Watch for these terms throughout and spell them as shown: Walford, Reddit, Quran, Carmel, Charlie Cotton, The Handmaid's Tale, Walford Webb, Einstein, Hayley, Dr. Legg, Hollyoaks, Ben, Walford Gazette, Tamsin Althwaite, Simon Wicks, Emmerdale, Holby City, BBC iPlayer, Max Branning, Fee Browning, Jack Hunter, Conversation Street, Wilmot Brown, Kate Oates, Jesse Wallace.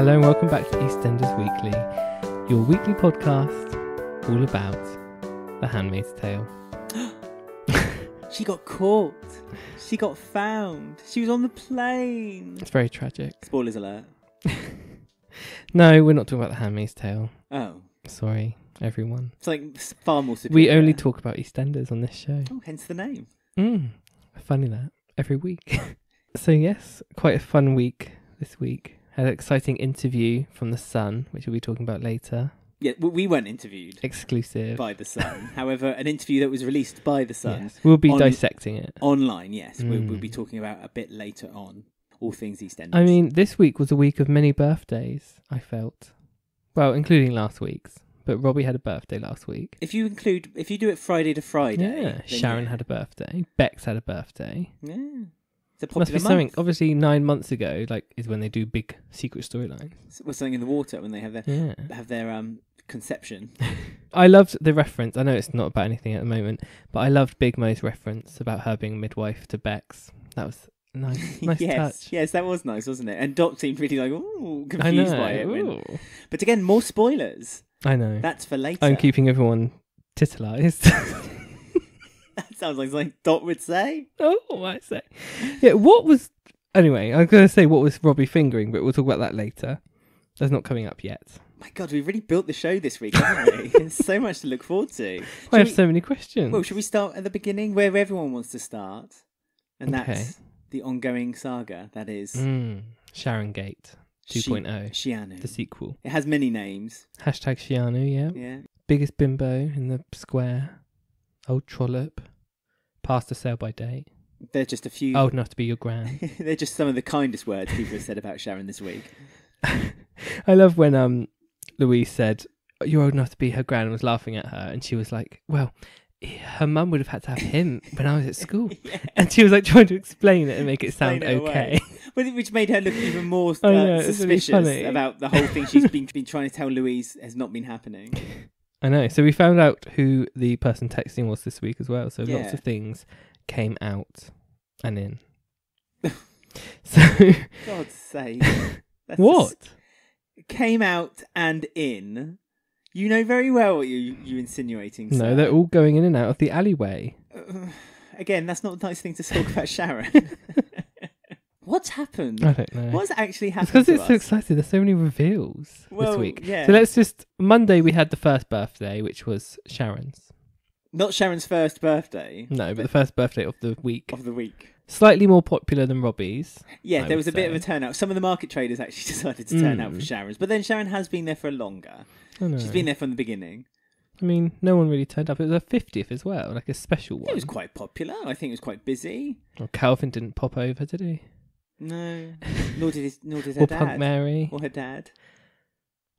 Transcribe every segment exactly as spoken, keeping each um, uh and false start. Hello and welcome back to EastEnders Weekly, your weekly podcast all about The Handmaid's Tale. She got caught. She got found. She was on the plane. It's very tragic. Spoilers alert. No, we're not talking about The Handmaid's Tale. Oh. Sorry, everyone. It's like far more superior. We only talk about EastEnders on this show. Oh, hence the name. Mm, funny that. Every week. So yes, quite a fun week this week. Had an exciting interview from The Sun, which we'll be talking about later. Yeah, we weren't interviewed. Exclusive. By The Sun. However, an interview that was released by The Sun. Yes, we'll be on, dissecting it. Online, yes. Mm. We'll, we'll be talking about a bit later on. All things EastEnders. I mean, this week was a week of many birthdays, I felt. Well, including last week's. But Robbie had a birthday last week. If you include, if you do it Friday to Friday. Yeah, Sharon yeah. had a birthday. Bex had a birthday. Yeah. Must be something. Obviously, nine months ago, like, is when they do big secret storylines. Well, something in the water when they have their yeah. have their um conception. I loved the reference. I know it's not about anything at the moment, but I loved Big Mo's reference about her being midwife to Bex. That was nice. Nice yes, touch. Yes, that was nice, wasn't it? And Dot seemed really like ooh confused by it. Ooh. But again, more spoilers. I know. That's for later. I'm keeping everyone titillized. That sounds like something Dot would say. Oh, I say. Yeah, what was... Anyway, I was going to say what was Robbie fingering, but we'll talk about that later. That's not coming up yet. My God, we've really built the show this week, haven't we? There's so much to look forward to. Should I have we... so many questions. Well, should we start at the beginning, where everyone wants to start? And that's okay. The ongoing saga, that is... Mm, Sharon Gate two point oh. Keanu. The sequel. It has many names. Hashtag Keanu, yeah. Yeah. Biggest bimbo in the square. Old trollop. Past a sell-by date. They're just a few... Old enough to be your gran. They're just some of the kindest words people have said about Sharon this week. I love when um Louise said, you're old enough to be her gran, and was laughing at her. And she was like, well, her mum would have had to have him when I was at school. Yeah. And she was like trying to explain it and make it explain sound it okay. Which made her look even more uh, know, suspicious really about the whole thing she's been, been trying to tell Louise has not been happening. I know. So we found out who the person texting was this week as well. So yeah. Lots of things came out and in. So God's sake. That's what? Just... Came out and in. You know very well what you, you're insinuating. No, sir. They're all going in and out of the alleyway. Uh, again, that's not a nice thing to talk about, Sharon. What's happened? I don't know. What's actually happened? Because it's, it's so exciting. There's so many reveals well, this week. Yeah. So let's just... Monday, we had the first birthday, which was Sharon's. Not Sharon's first birthday. No, but, but the first birthday of the week. Of the week. Slightly more popular than Robbie's. Yeah, I there was a say. bit of a turnout. Some of the market traders actually decided to turn mm. out for Sharon's. But then Sharon has been there for longer. I know. She's been there from the beginning. I mean, no one really turned up. It was her fiftieth as well, like a special one. It was quite popular. I think it was quite busy. Well, Calvin didn't pop over, did he? No, nor did his, nor did her or dad. Or Punk Mary. Or her dad.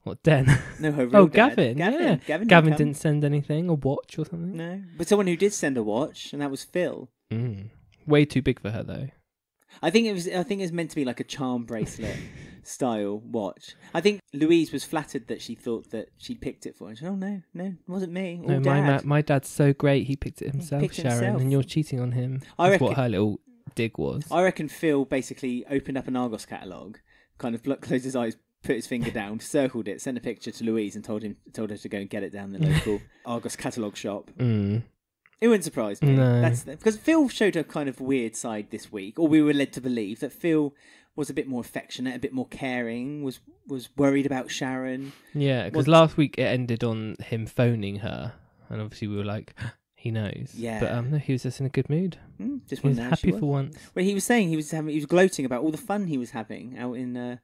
Or Den. No, her real oh, dad. Gavin, Gavin. Yeah. Gavin, Gavin didn't send anything, a watch or something. No, but someone who did send a watch, and that was Phil. Mm. Way too big for her, though. I think it was. I think it's meant to be like a charm bracelet style watch. I think Louise was flattered that she thought that she picked it for her. She said, oh no, no, it wasn't me. No, dad. my ma- my dad's so great. He picked it himself, picked Sharon, himself. And you're cheating on him. I That's reckon... what her little. dig was. I reckon Phil basically opened up an Argos catalogue, kind of closed his eyes, put his finger down, circled it, sent a picture to Louise and told him, told her to go and get it down the local Argos catalogue shop. Mm. It wouldn't surprise me. No. That's the, because Phil showed a kind of weird side this week, or we were led to believe that Phil was a bit more affectionate, a bit more caring, was, was worried about Sharon. Yeah, because last week it ended on him phoning her, and obviously we were like... He knows. Yeah. But um, no, he was just in a good mood. Mm, just he was happy was. for once. Well, he was saying he was having, he was gloating about all the fun he was having out in, uh,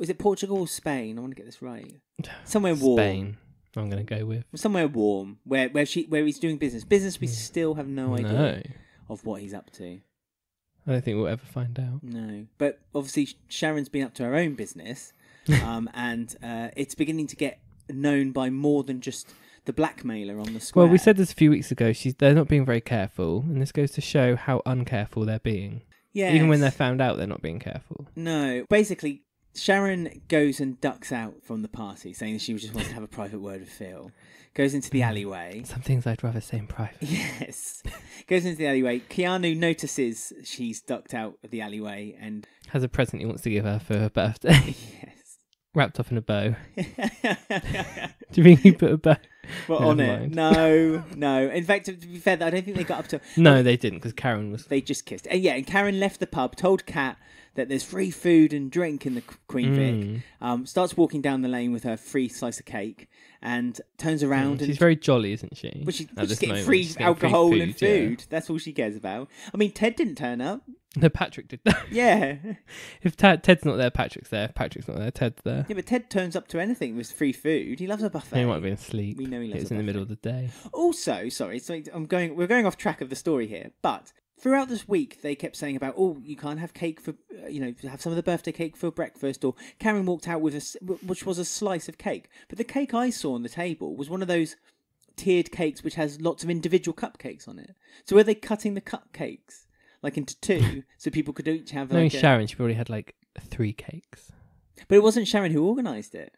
is it Portugal or Spain? I want to get this right. Somewhere warm. Spain, I'm going to go with. Somewhere warm, where where she where he's doing business. Business we mm. still have no, no idea of what he's up to. I don't think we'll ever find out. No. But obviously Sharon's been up to her own business. um, and uh, it's beginning to get known by more than just... the blackmailer on the square. Well, we said this a few weeks ago. She's they're not being very careful, and this goes to show how uncareful they're being. Yeah. Even when they're found out, they're not being careful. No. Basically, Sharon goes and ducks out from the party, saying that she just wants to have a private word with Phil. Goes into the alleyway. Some things I'd rather say in private. Yes. Goes into the alleyway. Keanu notices she's ducked out of the alleyway and... has a present he wants to give her for her birthday. Yes. wrapped up in a bow. Do you mean you put a bow? Well, no, on it. No, no. In fact, to be fair, I don't think they got up to... No, they didn't, because Karen was... They just kissed. And yeah, and Karen left the pub, told Kat that there's free food and drink in the Queen mm. Vic, um, starts walking down the lane with her free slice of cake, and turns around... Mm, she's and... very jolly, isn't she? Well, she, well, she's getting moment. free she's getting alcohol free food, and food. Yeah. That's all she cares about. I mean, Ted didn't turn up. No, Patrick did that. Yeah. If Ted, Ted's not there, Patrick's there. If Patrick's not there, Ted's there. Yeah, but Ted turns up to anything with free food. He loves a buffet. He might have been asleep. We know he loves it's a buffet. It's in the middle of the day. Also, sorry, so I'm going. We're going off track of the story here, but throughout this week, they kept saying about, oh, you can't have cake for, you know, have some of the birthday cake for breakfast, or Karen walked out with a, which was a slice of cake. But the cake I saw on the table was one of those tiered cakes which has lots of individual cupcakes on it. So were they cutting the cupcakes? Like into two, so people could each have... Knowing like Sharon, a... she probably had like three cakes. But it wasn't Sharon who organised it.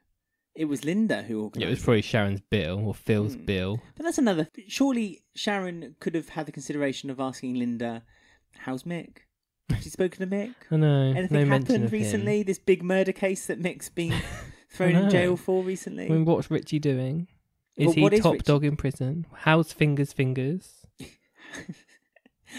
It was Linda who organised it. Yeah, it was probably Sharon's bill, or Phil's mm. bill. But that's another... Surely Sharon could have had the consideration of asking Linda, how's Mick? Has she spoken to Mick? I know. Anything no happened recently? Him. This big murder case that Mick's been thrown in jail for recently? I mean, what's Richie doing? Is well, he what top is dog in prison? How's Fingers Fingers?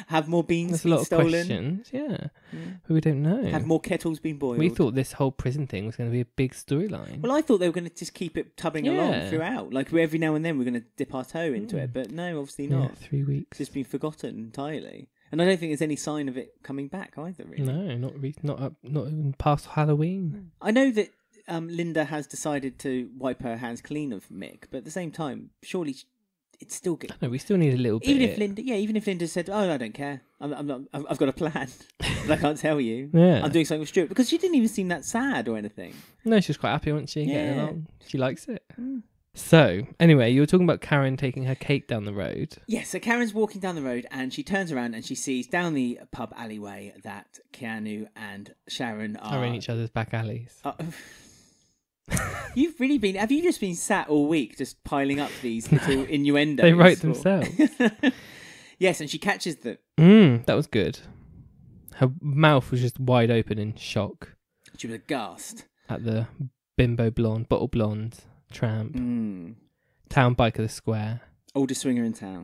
Have more beans That's been stolen? There's a lot of questions, yeah. yeah. But we don't know. Have more kettles been boiled? We thought this whole prison thing was going to be a big storyline. Well, I thought they were going to just keep it tubbing yeah. along throughout. Like, every now and then we're going to dip our toe into mm. it. But no, obviously not. Yeah, three weeks. It's just been forgotten entirely. And I don't think there's any sign of it coming back either, really. No, not re- not up, not even past Halloween. I know that um, Linda has decided to wipe her hands clean of Mick. But at the same time, surely... She- It's still good. No, we still need a little bit. Even if Linda, yeah, even if Linda said, "Oh, I don't care. I'm, I'm not. I've got a plan, but I can't tell you. Yeah. I'm doing something with Stuart," because she didn't even seem that sad or anything. No, she was quite happy, wasn't she? Yeah. Getting along. She likes it. Mm. So, anyway, you were talking about Karen taking her cake down the road. Yeah, so Karen's walking down the road and she turns around and she sees down the pub alleyway that Keanu and Sharon are, are in each other's back alleys. Uh, You've really been... Have you just been sat all week just piling up these little innuendos? They wrote or... themselves. Yes, and she catches them. Mm, that was good. Her mouth was just wide open in shock. She was aghast. At the bimbo blonde, bottle blonde, tramp, mm. town bike of the square. Oldest swinger in town.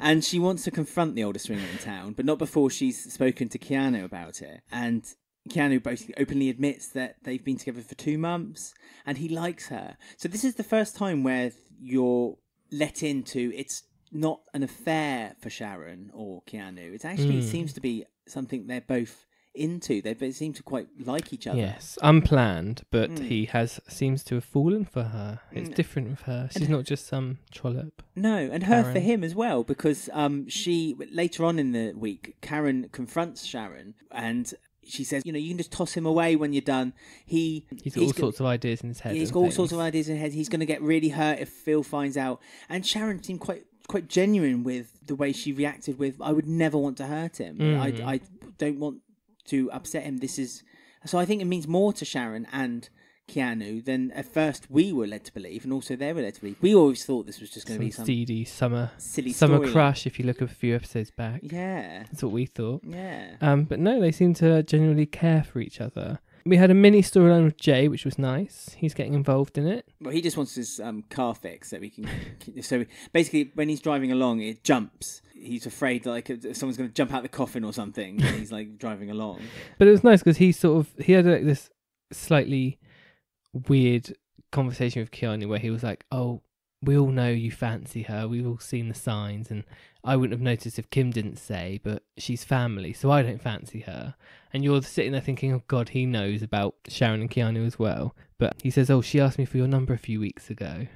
And she wants to confront the oldest swinger in town, but not before she's spoken to Keanu about it. And... Keanu basically openly admits that they've been together for two months and he likes her. So this is the first time where you're let into it's not an affair for Sharon or Keanu. It actually mm. seems to be something they're both into. They seem to quite like each other. Yes, unplanned, but mm. he has seems to have fallen for her. It's mm. different with her. She's and not just some trollop. No, and Karen. Her for him as well, because um, she later on in the week, Karen confronts Sharon and... She says, you know, you can just toss him away when you're done. He, he's got he's all go- sorts of ideas in his head. He's got all things. sorts of ideas in his head. He's going to get really hurt if Phil finds out. And Sharon seemed quite quite genuine with the way she reacted with, I would never want to hurt him. Mm. I, I don't want to upset him. This is... So I think it means more to Sharon and Keanu than at first we were led to believe, and also they were led to believe. We always thought this was just going to be some seedy summer silly summer story. Crush if you look a few episodes back. Yeah, that's what we thought. Yeah, um but no, they seem to genuinely care for each other. We had a mini storyline with Jay, which was nice. He's getting involved in it. Well, he just wants his um car fixed so we can so basically when he's driving along it jumps. He's afraid like someone's going to jump out the coffin or something when he's like driving along. But it was nice because he sort of he had like this slightly weird conversation with Keanu where he was like, oh, we all know you fancy her, we've all seen the signs, and I wouldn't have noticed if Kim didn't say, but she's family, so I don't fancy her. And you're sitting there thinking, oh god, he knows about Sharon and Keanu as well. But he says, oh, she asked me for your number a few weeks ago.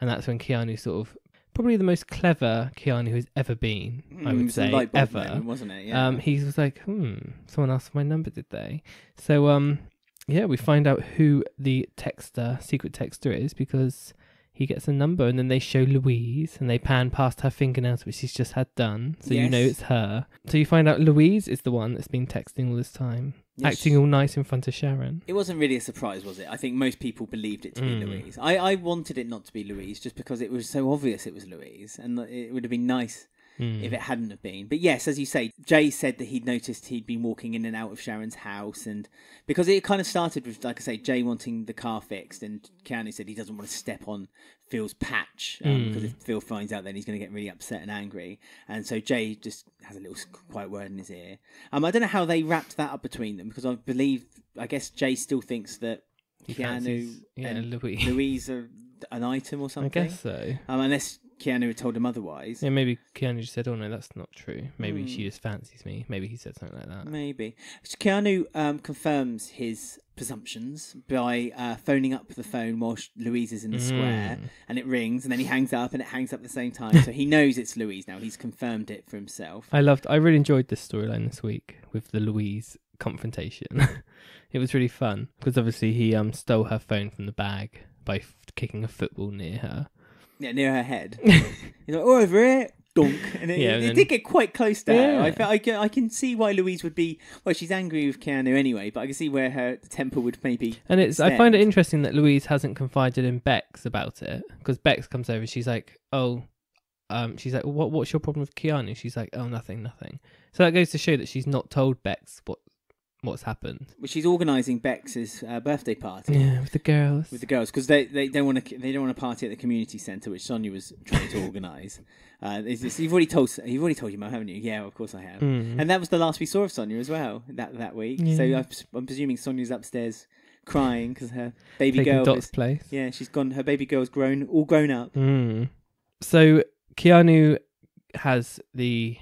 And that's when Keanu sort of, probably the most clever Keanu has ever been, mm, I would say, ever then, wasn't it? Yeah. Um, he was like, hmm someone asked for my number, did they? So um yeah, we find out who the texter, secret texter is, because he gets a number and then they show Louise and they pan past her fingernails, which she's just had done. So yes. You know it's her. So you find out Louise is the one that's been texting all this time, yes. Acting all nice in front of Sharon. It wasn't really a surprise, was it? I think most people believed it to mm. be Louise. I, I wanted it not to be Louise just because it was so obvious it was Louise, and it would have been nice mm. if it hadn't have been. But yes, as you say, Jay said that he'd noticed he'd been walking in and out of Sharon's house, and because it kind of started with, like I say, Jay wanting the car fixed, and Keanu said he doesn't want to step on Phil's patch, um, mm. because if Phil finds out, then he's going to get really upset and angry. And so Jay just has a little quiet word in his ear. Um, I don't know how they wrapped that up between them, because I believe, I guess Jay still thinks that he Keanu yeah, and Louise. Louise are an item or something. I guess so. Um, unless Keanu had told him otherwise. Yeah, maybe Keanu just said, oh no, that's not true. Maybe mm. she just fancies me. Maybe he said something like that. Maybe. So Keanu um, confirms his presumptions by uh, phoning up the phone while Louise is in the mm. square, and it rings, and then he hangs up, and it hangs up at the same time. So he knows it's Louise now. He's confirmed it for himself. I loved, I really enjoyed this storyline this week with the Louise confrontation. It was really fun, because obviously he um, stole her phone from the bag by f- kicking a football near her. Yeah, near her head. He's like, "Oh, over it, donk!" And it, yeah, and it, it then... did get quite close to yeah. her. I felt I can, I can see why Louise would be. Well, she's angry with Keanu anyway, but I can see where her temper would maybe. And it's. Extend. I find it interesting that Louise hasn't confided in Bex about it, because Bex comes over. She's like, "Oh, um, she's like, what? What's your problem with Keanu?" She's like, "Oh, nothing, nothing." So that goes to show that she's not told Bex what. What's happened? Well, she's organising Bex's uh, birthday party. Yeah, with the girls. With the girls, because they, they don't want to. They don't want to party at the community centre, which Sonia was trying to organise. Uh, you've already told. You've already told your mum, haven't you? Yeah, of course I have. Mm. And that was the last we saw of Sonia as well that that week. Yeah. So I, I'm presuming Sonia's upstairs crying because her baby Taking girl. Dot's is, place. Yeah, she's gone. Her baby girl's grown, all grown up. Mm. So Keanu has the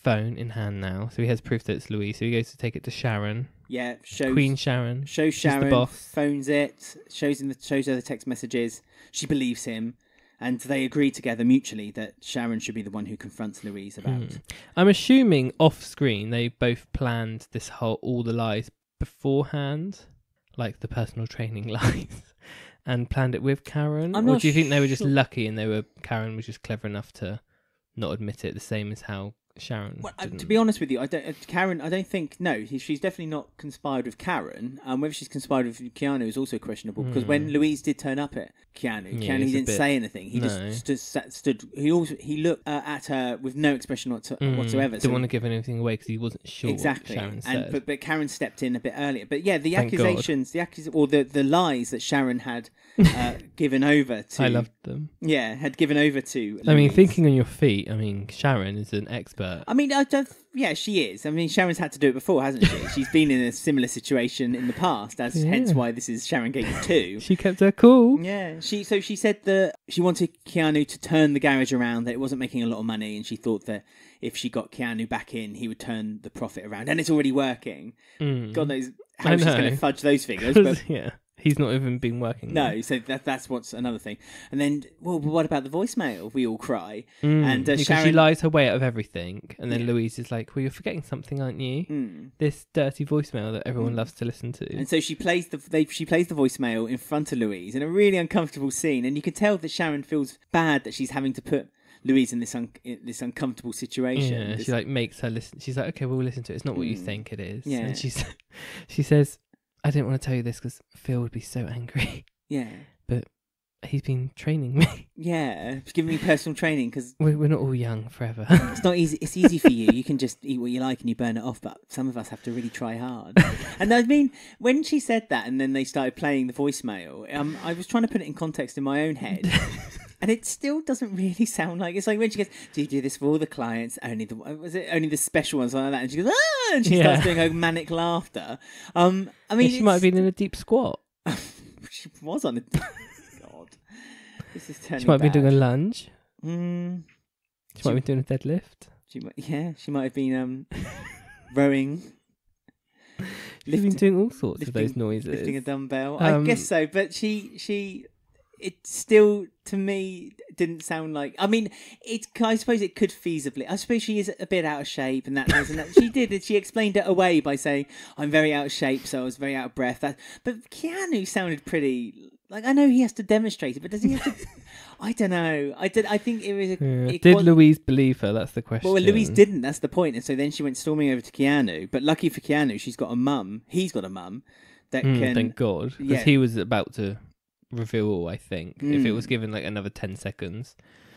phone in hand now, so he has proof that it's Louise. So he goes to take it to Sharon. Yeah, shows Queen Sharon. Shows Sharon. She's the boss. Phones it. Shows in the shows her the text messages. She believes him, and they agree together mutually that Sharon should be the one who confronts Louise about. Hmm. I'm assuming off screen they both planned this whole all the lies beforehand, like the personal training lies, and planned it with Karen. I'm or do you think sh- they were just lucky and they were Karen was just clever enough to not admit it? The same as how. Sharon. Well, uh, to be honest with you, I don't. Uh, Karen, I don't think. No, he, she's definitely not conspired with Karen. And um, whether she's conspired with Keanu is also questionable because mm. when Louise did turn up at Keanu, yeah, Keanu he didn't bit... say anything. He no. just stood, sat, stood. He also he looked uh, at her with no expression whatso- mm. whatsoever. Didn't so, want to give anything away because he wasn't sure. Exactly. What Sharon said. And but, but Karen stepped in a bit earlier. But yeah, the Thank accusations, God. the accus- or the, the lies that Sharon had uh, given over to. I loved them. Yeah, had given over to. Louise. I mean, thinking on your feet. I mean, Sharon is an expert. I mean, I don't. Yeah, she is. I mean, Sharon's had to do it before, hasn't she? She's been in a similar situation in the past, as yeah. hence why this is Sharon Gates two. She kept her cool. Yeah. She so she said that she wanted Keanu to turn the garage around, that it wasn't making a lot of money, and she thought that if she got Keanu back in, he would turn the profit around, and it's already working. Mm. God knows how I she's going to fudge those figures. But... Yeah. He's not even been working. No, there. so that, that's what's another thing. And then, well, what about the voicemail? We all cry. Mm, and uh, because Sharon... she lies her way out of everything. And then yeah. Louise is like, well, you're forgetting something, aren't you? Mm. This dirty voicemail that everyone mm. loves to listen to. And so she plays the they, she plays the voicemail in front of Louise in a really uncomfortable scene. And you can tell that Sharon feels bad that she's having to put Louise in this un- in this uncomfortable situation. Yeah, this... She like makes her listen. She's like, okay, we'll listen to it. It's not mm. what you think it is. Yeah. And she's, she says... I didn't want to tell you this because Phil would be so angry. Yeah. But he's been training me. Yeah. He's giving me personal training because... We're, we're not all young forever. It's not easy. It's easy for you. You can just eat what you like and you burn it off, but some of us have to really try hard. And I mean, when she said that and then they started playing the voicemail, um, I was trying to put it in context in my own head. And it still doesn't really sound like... It's like when she goes, do you do this for all the clients? Only the was it only the special ones like that? And she goes, ah! And she yeah. starts doing her manic laughter. Um, I mean, She it's... might have been in a deep squat. She was on a... God. This is turning She might bad. Be doing a lunge. Mm. She, she might be doing a deadlift. She might... Yeah, she might have been um, rowing... She's been doing all sorts lifting, of those noises. Lifting a dumbbell. Um, I guess so, but she... she It still, to me, didn't sound like... I mean, it. I suppose it could feasibly... I suppose she is a bit out of shape and that... and that. She did. She explained it away by saying, I'm very out of shape, so I was very out of breath. That, but Keanu sounded pretty... Like, I know he has to demonstrate it, but does he have to... I don't know. I did. I think it was... A, yeah. it did was... Louise believe her? That's the question. Well, Louise didn't. That's the point. And so then she went storming over to Keanu. But lucky for Keanu, she's got a mum. He's got a mum that mm, can... Thank God. Because yeah. he was about to... reveal, I think, mm. if it was given like another ten seconds.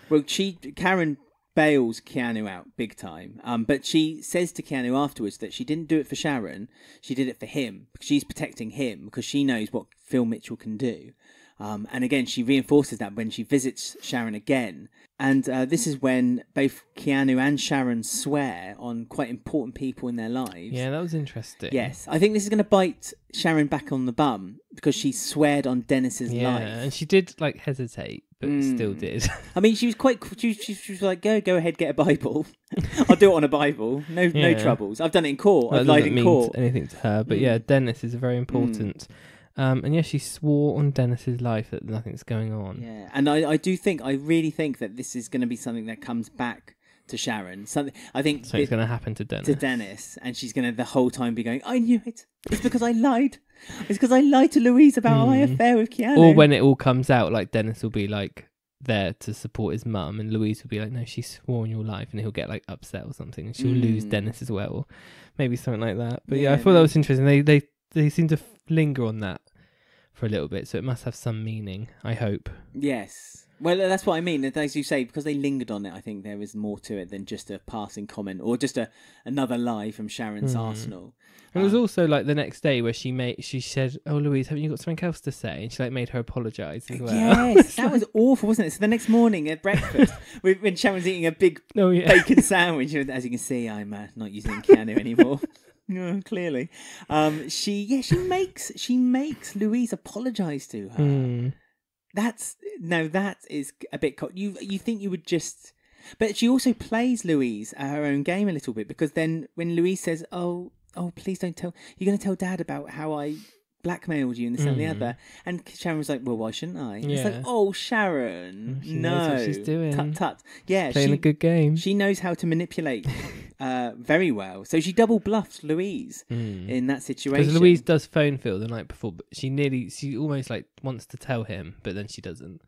Well, she Karen bails Keanu out big time. Um, but she says to Keanu afterwards that she didn't do it for Sharon. She did it for him, because she's protecting him, because she knows what Phil Mitchell can do. Um, and again, she reinforces that when she visits Sharon again. And uh, this is when both Keanu and Sharon swear on quite important people in their lives. Yeah, that was interesting. Yes. I think this is going to bite Sharon back on the bum, because she sweared on Dennis's yeah, life. Yeah, and she did, like, hesitate, but mm. still did. I mean, she was quite... She, she, she was like, go go ahead, get a Bible. I'll do it on a Bible. No yeah. no troubles. I've done it in court. Well, I've lied in mean court. Anything to her. But mm. yeah, Dennis is very important... Mm. Um, and yes, she swore on Dennis's life that nothing's going on. Yeah, and I, I do think, I really think that this is going to be something that comes back to Sharon. Something I think something's going to happen to Dennis. To Dennis, and she's going to the whole time be going, "I knew it. It's because I lied. It's because I lied to Louise about mm. my affair with Keanu." Or when it all comes out, like Dennis will be like there to support his mum, and Louise will be like, "No, she swore on your life," and he'll get like upset or something, and she'll mm. lose Dennis as well, maybe something like that. But yeah, yeah I thought that was interesting. They they they seem to. linger on that for a little bit, so it must have some meaning, I hope. Yes, well, that's what I mean, as you say, because they lingered on it. I think there is more to it than just a passing comment or just a another lie from Sharon's mm. arsenal. And um, it was also like the next day where she made she said, "Oh, Louise, haven't you got something else to say?" And she like made her apologise as well. Yes, that was awful, wasn't it? So the next morning at breakfast, when Sharon's eating a big oh, yeah. bacon sandwich, as you can see, I'm uh, not using Keanu anymore. No, clearly, um, she yeah she makes she makes Louise apologise to her. Mm. That's no, that is a bit. Co- you you think you would just, but she also plays Louise at her own game a little bit, because then when Louise says, "Oh oh, please don't tell, you're going to tell Dad about how I blackmailed you and this mm. and the other," and Sharon was like, "Well, why shouldn't I?" Yeah. It's like, "Oh, Sharon, she no, knows what she's doing. Tut tut." Yeah, playing she, a good game. She knows how to manipulate. Uh, very well. So she double bluffed Louise mm. in that situation. Because Louise does phone Phil the night before, but she nearly, she almost like wants to tell him, but then she doesn't.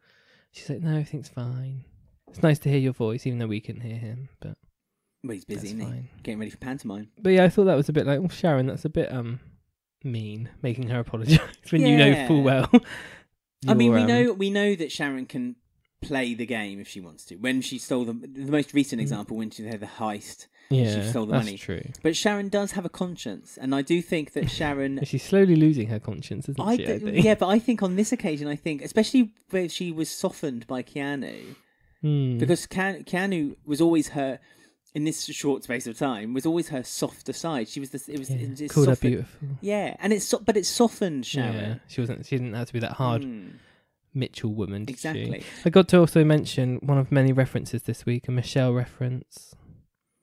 She's like, "No, everything's fine. It's nice to hear your voice, even though we couldn't hear him." But well, he's busy, isn't he? Getting ready for pantomime. But yeah, I thought that was a bit like, "Oh, Sharon, that's a bit um mean, making her apologise when yeah. you know full well." I mean, we um... know we know that Sharon can play the game if she wants to. When she stole the the most recent example, when she had the heist. Yeah, she stole the that's money. True. But Sharon does have a conscience, and I do think that Sharon... She's slowly losing her conscience, isn't I she? Th- I think? Yeah, but I think on this occasion, I think, especially where she was softened by Keanu, mm. because Ke- Keanu was always her, in this short space of time, was always her softer side. She was this... It was, yeah. it was Called softened. Her beautiful. Yeah, and it's so- but it softened Sharon. Yeah, she, wasn't, she didn't have to be that hard... Mm. Mitchell woman, did exactly. She? I got to also mention one of many references this week, a Michelle reference.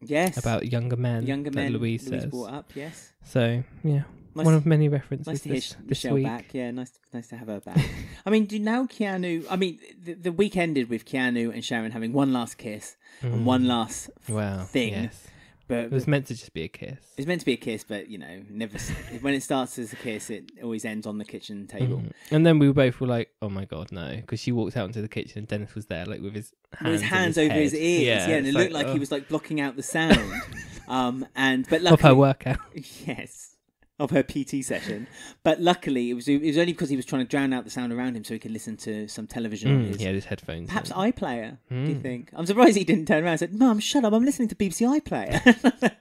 Yes, about younger men. Younger men. That Louise, Louise says. Brought up. Yes. So yeah, nice, one of many references. Nice to hear this, Michelle this week. Back. Yeah, nice, nice to have her back. I mean, do now Keanu? I mean, the, the week ended with Keanu and Sharon having one last kiss mm. and one last wow, thing. Yes. But it was meant to just be a kiss. It's meant to be a kiss, but you know, never. When it starts as a kiss, it always ends on the kitchen table. Mm. And then we both were like, "Oh my god, no!" Because she walked out into the kitchen, and Dennis was there, like with his hands, with his hands his over head. His ears. Yeah, yeah, and it like, looked like oh. he was like blocking out the sound. um, and but luckily, of her workout, yes, of her P T session. But luckily, it was it was only because he was trying to drown out the sound around him, so he could listen to some television. Mm, on his, yeah, his headphones. Perhaps on. iPlayer. Mm. Do you think? I'm surprised he didn't turn around and said, "Mum, shut up! I'm listening to B B C iPlayer."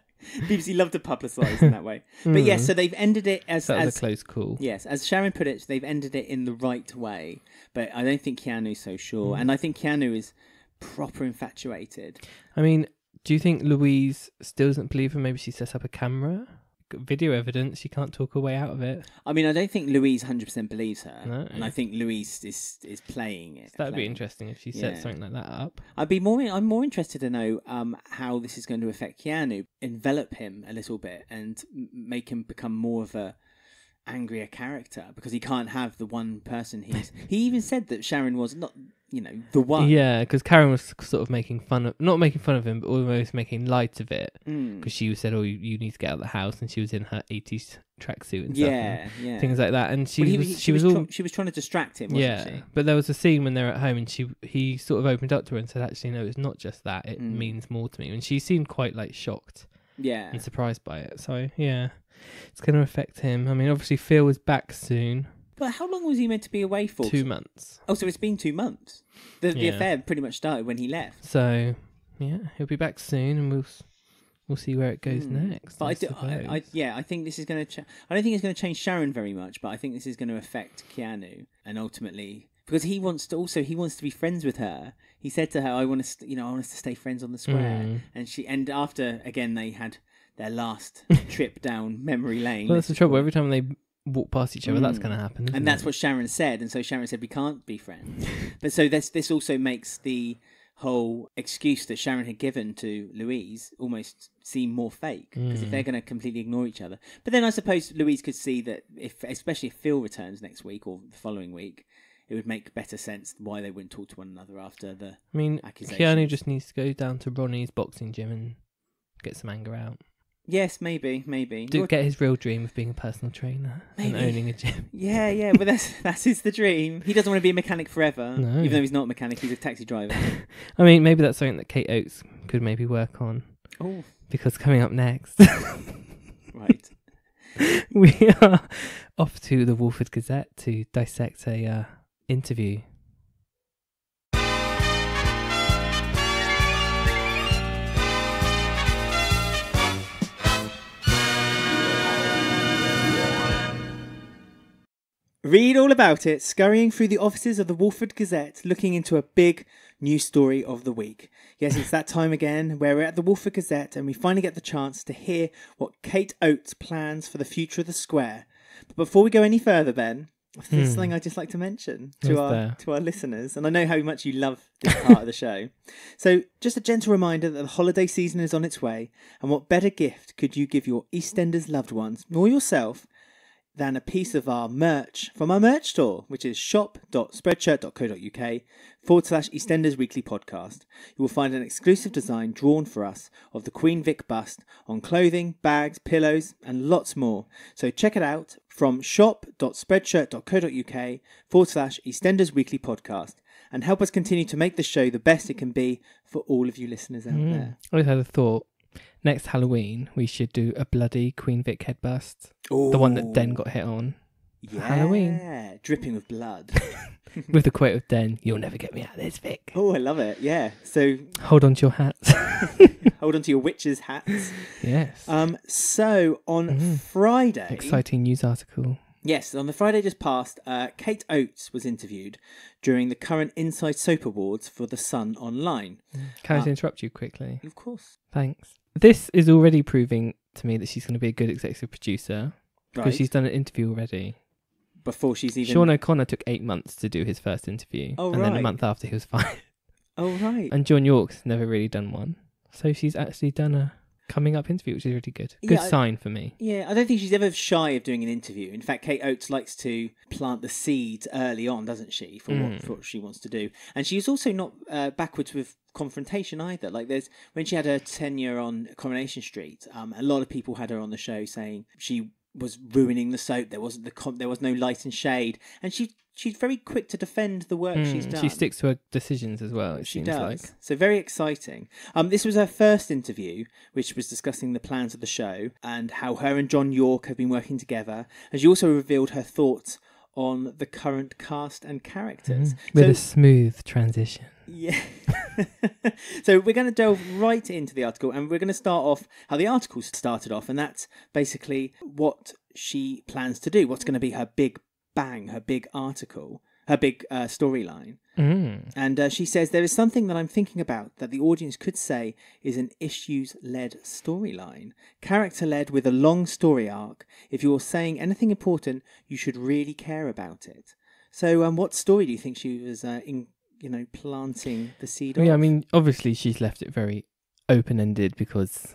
B B C love to publicise in that way. But mm. yes, so they've ended it as... That was as, a close call. Yes, as Sharon put it, they've ended it in the right way. But I don't think Keanu's so sure. Mm. And I think Keanu is proper infatuated. I mean, do you think Louise still doesn't believe her? Maybe she sets up a camera? Video evidence, she can't talk her way out of it. I mean, I don't think Louise one hundred percent believes her. No. And I think Louise is is playing it. So that would be interesting if she set yeah. something like that up. I'd be more, I'm more interested to know um, how this is going to affect Keanu, envelop him a little bit and make him become more of a angrier character, because he can't have the one person he's... he even said that Sharon was not... you know, the one. Yeah, because Karen was sort of making fun of, not making fun of him, but almost making light of it. Because mm. she said, oh, you, you need to get out of the house. And she was in her eighties tracksuit and yeah, stuff. And yeah, things like that. And she well, he, was, he, she, she was, was all... Tr- she was trying to distract him, wasn't yeah, she? Yeah, but there was a scene when they were at home and she he sort of opened up to her and said, actually, no, it's not just that. It mm. means more to me. And she seemed quite, like, shocked. Yeah. And surprised by it. So, yeah, it's going to affect him. I mean, obviously, Phil is back soon. But how long was he meant to be away for? Two months. Oh, so it's been two months. The, yeah. the affair pretty much started when he left. So, yeah, he'll be back soon, and we'll we'll see where it goes mm. next. But I, I, do, I, I yeah, I think this is going to. Ch- I don't think it's going to change Sharon very much, but I think this is going to affect Keanu, and ultimately because he wants to also he wants to be friends with her. He said to her, "I want to, st- you know, I want us to stay friends on the square." Mm. And she, and after again, they had their last trip down memory lane. Well, that's the trouble. Every time they walk past each other, mm. that's going to happen, and that's it? What Sharon said. And so Sharon said, "We can't be friends." But so this this also makes the whole excuse that Sharon had given to Louise almost seem more fake, because mm. if they're going to completely ignore each other. But then I suppose Louise could see that, if especially if Phil returns next week or the following week, it would make better sense why they wouldn't talk to one another after the. I mean, Keanu just needs to go down to Ronnie's boxing gym and get some anger out. Yes, maybe, maybe. Do get his real dream of being a personal trainer maybe. and owning a gym. Yeah, yeah, but that's that's his the dream. He doesn't want to be a mechanic forever, no. even though he's not a mechanic, he's a taxi driver. I mean, maybe that's something that Kate Oates could maybe work on. Oh. Because coming up next... right. We are off to the Walford Gazette to dissect a uh, interview. Read all about it, scurrying through the offices of the Walford Gazette, looking into a big news story of the week. Yes, it's that time again where we're at the Walford Gazette and we finally get the chance to hear what Kate Oates plans for the future of the square. But before we go any further, Ben, hmm. there's something I'd just like to mention to What's our there? to our listeners, and I know how much you love this part of the show. So just a gentle reminder that the holiday season is on its way, and what better gift could you give your EastEnders loved ones, nor yourself, than a piece of our merch from our merch store, which is shop.spreadshirt.co.uk forward slash EastEnders Weekly Podcast. You will find an exclusive design drawn for us of the Queen Vic bust on clothing, bags, pillows, and lots more. So check it out from shop.spreadshirt.co.uk forward slash EastEnders Weekly Podcast, and help us continue to make the show the best it can be for all of you listeners out mm. there. I had a thought. Next Halloween, we should do a bloody Queen Vic head bust. Ooh. The one that Den got hit on. Yeah. Halloween. Dripping with blood. With the quote of Den, "You'll never get me out of this, Vic." Oh, I love it. Yeah. So hold on to your hats. Hold on to your witches' hats. Yes. Um. So on mm. Friday. Exciting news article. Yes, on the Friday just past, uh, Kate Oates was interviewed during the current Inside Soap Awards for The Sun Online. Can I uh, interrupt you quickly? Of course. Thanks. This is already proving to me that she's going to be a good executive producer, because right. she's done an interview already. Before she's even... Sean O'Connor took eight months to do his first interview, oh, and right. then a month after he was fired. Oh, right. And John Yorke's never really done one. So she's actually done a... coming up interview, which is really good. Good yeah, sign for me. Yeah, I don't think she's ever shy of doing an interview. In fact, Kate Oates likes to plant the seeds early on, doesn't she, for, mm. what, for what she wants to do. And she's also not uh, backwards with confrontation either. Like, there's when she had her tenure on Coronation Street, um, a lot of people had her on the show saying she was ruining the soap. There wasn't the com- there was no light and shade, and she she's very quick to defend the work mm, she's done. She sticks to her decisions as well. It she seems does. Like. So very exciting. Um, this was her first interview, which was discussing the plans of the show and how her and John Yorke have been working together. And she also revealed her thoughts on the current cast and characters mm, with so, a smooth transition. Yeah. So we're going to delve right into the article, and we're going to start off how the article started off, and that's basically what she plans to do, what's going to be her big bang, her big article, her big uh, storyline. Mm. And uh, she says, "There is something that I'm thinking about that the audience could say is an issues-led storyline, character-led with a long story arc. If you're saying anything important, you should really care about it." So um, what story do you think she was uh, in? you know, planting the seed yeah, off. I mean, obviously she's left it very open-ended because,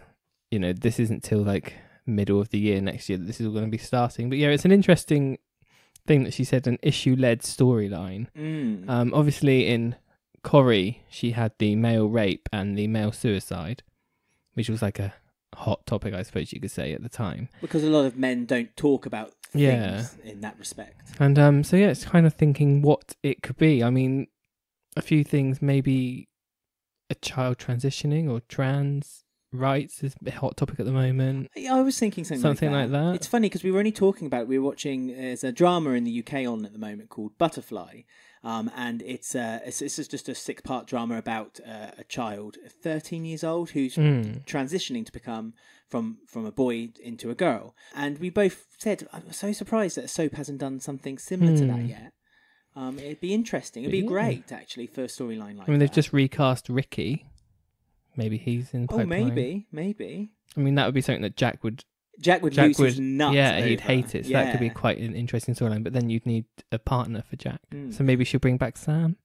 you know, this isn't till like middle of the year next year that this is all going to be starting. But yeah, it's an interesting thing that she said, an issue-led storyline. Mm. Um, obviously in Corrie, she had the male rape and the male suicide, which was like a hot topic, I suppose you could say, at the time. Because a lot of men don't talk about things yeah. in that respect. And um, so yeah, it's kind of thinking what it could be. I mean, a few things, maybe a child transitioning or trans rights is a hot topic at the moment. I was thinking something, something like, that. like that. It's funny because we were only talking about it. We were watching, there's a drama in the U K on at the moment called Butterfly. Um, and it's, uh, it's, it's just a six-part drama about uh, a child, thirteen years old, who's mm. transitioning to become from from a boy into a girl. And we both said, I'm so surprised that soap hasn't done something similar mm. to that yet. Um, it'd be interesting. It'd be yeah. great, actually, for a storyline like that. I mean, they've that. just recast Ricky. Maybe he's in pipeline. Oh, maybe, maybe. I mean, that would be something that Jack would... Jack would Jack lose would, his nuts. Yeah, over. He'd hate it. So yeah. that could be quite an interesting storyline. But then you'd need a partner for Jack. Mm. So maybe she'll bring back Sam.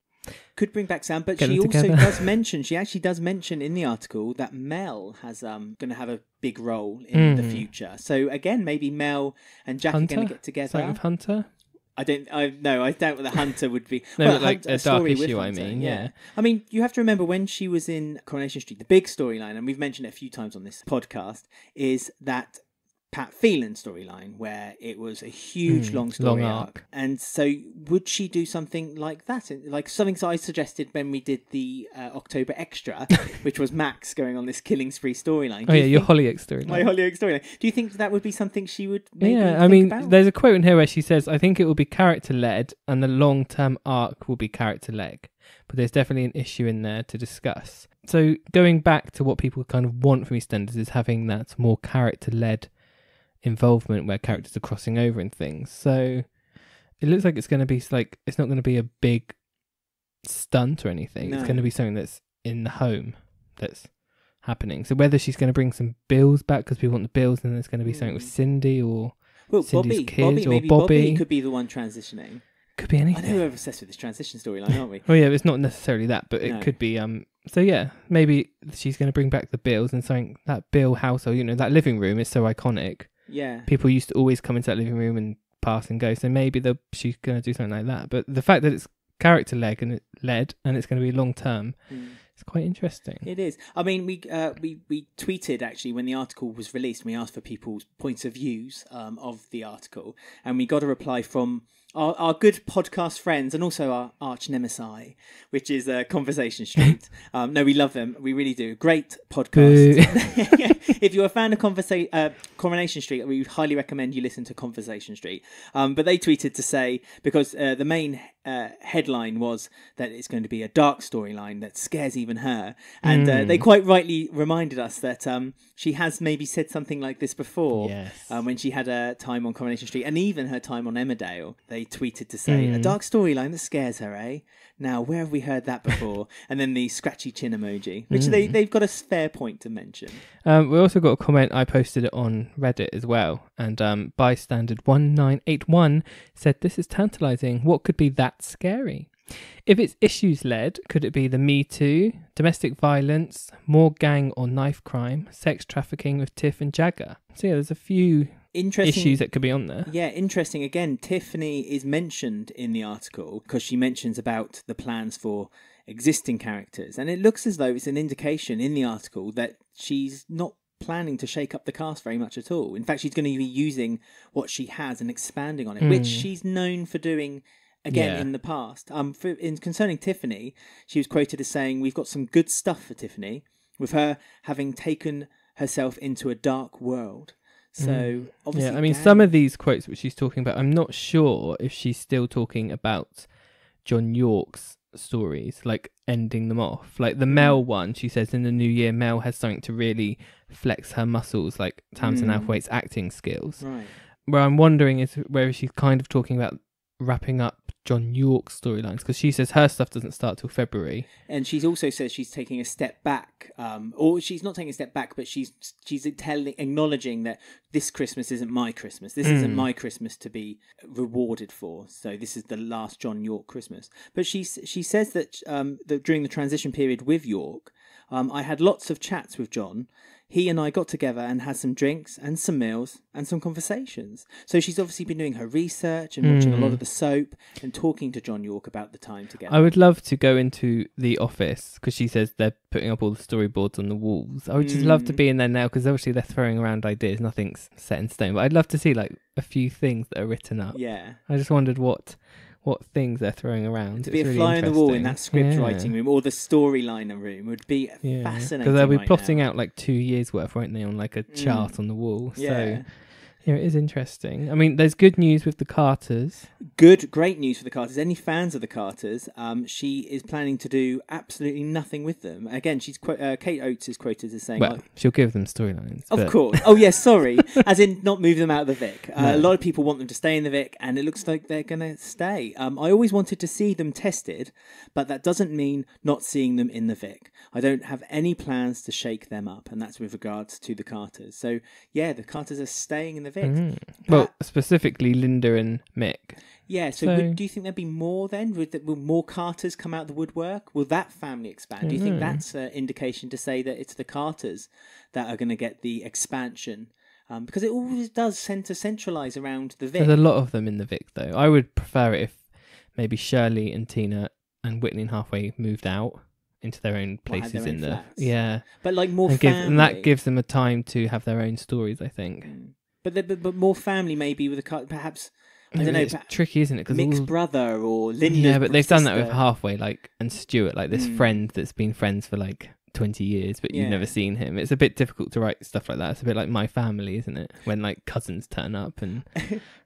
Could bring back Sam, but Get she also does mention. She actually does mention in the article that Mel has um going to have a big role in mm. the future. So again, maybe Mel and Jack Hunter? are going to get together. Something with Hunter. I don't. I no. I doubt what the Hunter would be. no, well, but like a, a dark issue. Hunter, I mean, yeah. yeah. I mean, you have to remember when she was in Coronation Street, the big storyline, and we've mentioned it a few times on this podcast, is that Pat Phelan storyline, where it was a huge mm, long story long arc. arc. And so would she do something like that? Like something that I suggested when we did the uh, October Extra, which was Max going on this killing spree storyline. Oh, you yeah, your Hollyoaks storyline. My Hollyoaks storyline. Do you think that would be something she would maybe Yeah, think I mean, about? There's a quote in here where she says, I think it will be character-led and the long-term arc will be character-led. But there's definitely an issue in there to discuss. So going back to what people kind of want from EastEnders is having that more character-led involvement where characters are crossing over and things. So it looks like it's going to be like, it's not going to be a big stunt or anything. No. It's going to be something that's in the home that's happening. So whether she's going to bring some Bills back because we want the Bills, and there's going to be mm. something with Cindy or well, Cindy's Bobby. kids Bobby, or maybe Bobby. Bobby could be the one transitioning. Could be anything. I know we're obsessed with this transition storyline, aren't we? Well, yeah, it's not necessarily that, but it no. could be. Um, so yeah, maybe she's going to bring back the Bills and something. That Bill household, you know, that living room is so iconic. Yeah, people used to always come into that living room and pass and go. So maybe she's going to do something like that. But the fact that it's character led and led and it's going to be long term, mm. it's quite interesting. It is. I mean, we uh, we we tweeted actually when the article was released. And we asked for people's points of views um, of the article, and we got a reply from our, our good podcast friends and also our arch nemesis, which is uh, Conversation Street. um, no, we love them. We really do. Great podcast. If you're a fan of Conversa- uh, Coronation Street, we highly recommend you listen to Conversation Street. Um, but they tweeted to say, because uh, the main uh, headline was that it's going to be a dark storyline that scares even her. And mm. uh, they quite rightly reminded us that um, she has maybe said something like this before yes. um, when she had a time on Coronation Street and even her time on Emmerdale. They tweeted to say, mm. a dark storyline that scares her, eh? Now, where have we heard that before? And then the scratchy chin emoji, which mm. they, they've got a fair point to mention. Um, we also got a comment. I posted it on Reddit as well. And um, bystander one nine eight one said, this is tantalising. What could be that scary? If it's issues-led, could it be the Me Too, domestic violence, more gang or knife crime, sex trafficking with Tiff and Jagger? So yeah, there's a few... Interesting issues that could be on there. Yeah, interesting. Again, Tiffany is mentioned in the article because she mentions about the plans for existing characters. And it looks as though it's an indication in the article that she's not planning to shake up the cast very much at all. In fact, she's going to be using what she has and expanding on it, mm. which she's known for doing again yeah. in the past. Um, for, in concerning Tiffany, she was quoted as saying, we've got some good stuff for Tiffany, with her having taken herself into a dark world. So obviously, yeah, I mean, gang. some of these quotes which she's talking about, I'm not sure if she's still talking about John Yorke's stories, like ending them off. Like the Mel one, she says in the new year, Mel has something to really flex her muscles, like Tamsin mm. Althwaite's acting skills. Right. Where I'm wondering is whether she's kind of talking about wrapping up John Yorke's storylines, because she says her stuff doesn't start till February, and she also says she's taking a step back, um, or she's not taking a step back, but she's she's telling, acknowledging that this Christmas isn't my Christmas. This mm. isn't my Christmas to be rewarded for. So this is the last John Yorke Christmas. But she she says that, um, that during the transition period with Yorke, um, I had lots of chats with John. He and I got together and had some drinks and some meals and some conversations. So she's obviously been doing her research and watching mm. a lot of the soap and talking to John Yorke about the time together. I would love to go into the office, because she says they're putting up all the storyboards on the walls. I would mm. just love to be in there now, because obviously they're throwing around ideas. Nothing's set in stone. But I'd love to see like a few things that are written up. Yeah. I just wondered what... what things they're throwing around. It'd be it's a really fly on the wall in that script yeah. writing room, or the storyline room would be yeah. fascinating. Because they'll be right plotting now. out like two years worth, won't they, on like a chart mm. on the wall. Yeah. So yeah, it is interesting. I mean, there's good news with the Carters. Good, great news for the Carters. Any fans of the Carters, um, she is planning to do absolutely nothing with them. Again, she's qu- uh, Kate Oates is quoted as saying... Well, like, she'll give them storylines. Of but... course. Oh, yes, yeah, sorry. As in, not move them out of the Vic. Uh, no. A lot of people want them to stay in the Vic, and it looks like they're going to stay. Um, I always wanted to see them tested, but that doesn't mean not seeing them in the Vic. I don't have any plans to shake them up, and that's with regards to the Carters. So, yeah, the Carters are staying in the Vic. Mm. Well, specifically Linda and Mick. Yeah, so, so... Would, do you think there'd be more then? Would the, will more Carters come out of the woodwork? Will that family expand? Mm-hmm. Do you think that's an indication to say that it's the Carters that are going to get the expansion? Um, because it always does tend to centralise around the Vic. There's a lot of them in the Vic, though. I would prefer it if maybe Shirley and Tina and Whitney and Halfway moved out into their own places their own in the... Yeah. But like more and family. Give, and that gives them a time to have their own stories, I think. Mm. But, the, but but more family maybe with a perhaps I don't know. It's tricky, isn't it? Because Mick's all... brother or Linda's yeah, but they've sister. done that with Halfway, like and Stuart, like this mm. friend that's been friends for like twenty years, but yeah. you've never seen him. It's a bit difficult to write stuff like that. It's a bit like My Family, isn't it? When like cousins turn up and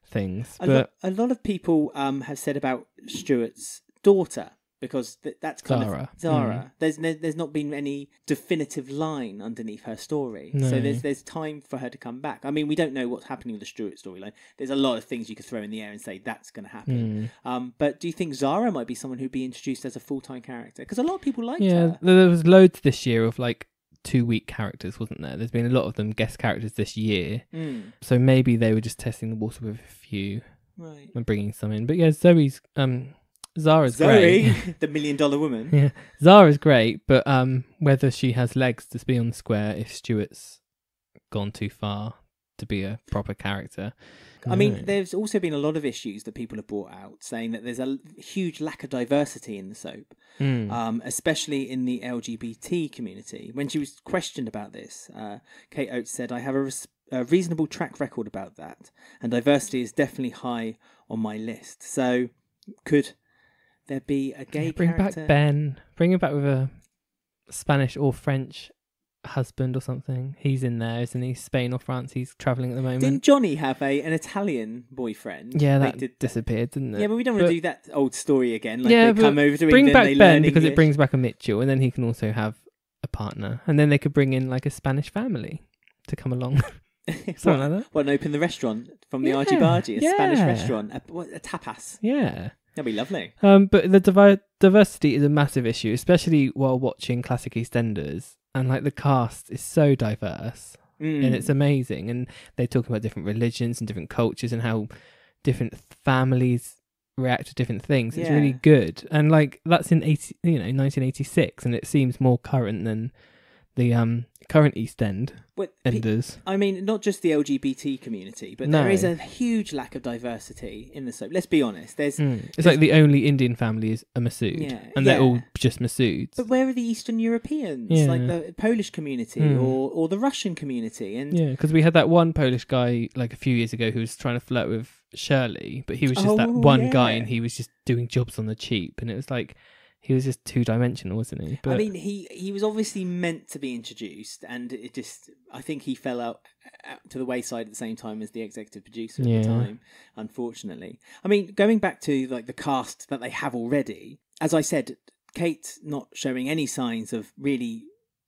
things. But... A, lot, a lot of people um have said about Stuart's daughter. Because th- that's kind Zara. of Zara. Mm. There's no, there's not been any definitive line underneath her story, no. so there's there's time for her to come back. I mean, we don't know what's happening with the Stuart storyline. There's a lot of things you could throw in the air and say that's going to happen. Mm. Um, but do you think Zara might be someone who'd be introduced as a full time character? Because a lot of people liked yeah, her. Yeah, there was loads this year of like two week characters, wasn't there? There's been a lot of them guest characters this year, mm. so maybe they were just testing the water with a few right. and bringing some in. But yeah, Zoe's. Um, Zara's Zoe, great. The million dollar woman. Yeah, Zara's great, but um, whether she has legs to be on the square if Stuart's gone too far to be a proper character. I mean, right. there's also been a lot of issues that people have brought out, saying that there's a huge lack of diversity in the soap, mm. um, especially in the L G B T community. When she was questioned about this, uh, Kate Oates said, I have a, res- a reasonable track record about that, and diversity is definitely high on my list. So, could... there'd be a gay yeah, bring character. Bring back Ben. Bring him back with a Spanish or French husband or something. He's in there, isn't he? Spain or France. He's travelling at the moment. Didn't Johnny have a an Italian boyfriend? Yeah, that did disappeared, that. didn't it? Yeah, but we don't want to do that old story again. Like yeah, they come over to bring England, back they Ben learn because it brings back a Mitchell, and then he can also have a partner, and then they could bring in like a Spanish family to come along. Something like that. Well, and open the restaurant from the yeah, Argy Bargy, a yeah. Spanish restaurant, a, a tapas. Yeah. That'd be lovely. Um, but the divi- diversity is a massive issue, especially while watching classic EastEnders. And like the cast is so diverse mm. and it's amazing. And they talk about different religions and different cultures and how different families react to different things. It's yeah. really good. And like that's in eighty, you know, nineteen eighty-six, and it seems more current than the um current East End what, enders. I mean, not just the L G B T community, but no. there is a huge lack of diversity in the soap. Let's be honest. There's mm. It's there's, like the only Indian family is a Masood, yeah, and yeah. they're all just Masoods. But where are the Eastern Europeans? Yeah. Like the Polish community mm. or, or the Russian community? And yeah, because we had that one Polish guy like a few years ago who was trying to flirt with Shirley, but he was just oh, that one yeah. guy, and he was just doing jobs on the cheap, and it was like... He was just two-dimensional, wasn't he? But... I mean, he, he was obviously meant to be introduced, and it just I think he fell out, out to the wayside at the same time as the executive producer at yeah. the time, unfortunately. I mean, going back to like the cast that they have already, as I said, Kate not showing any signs of really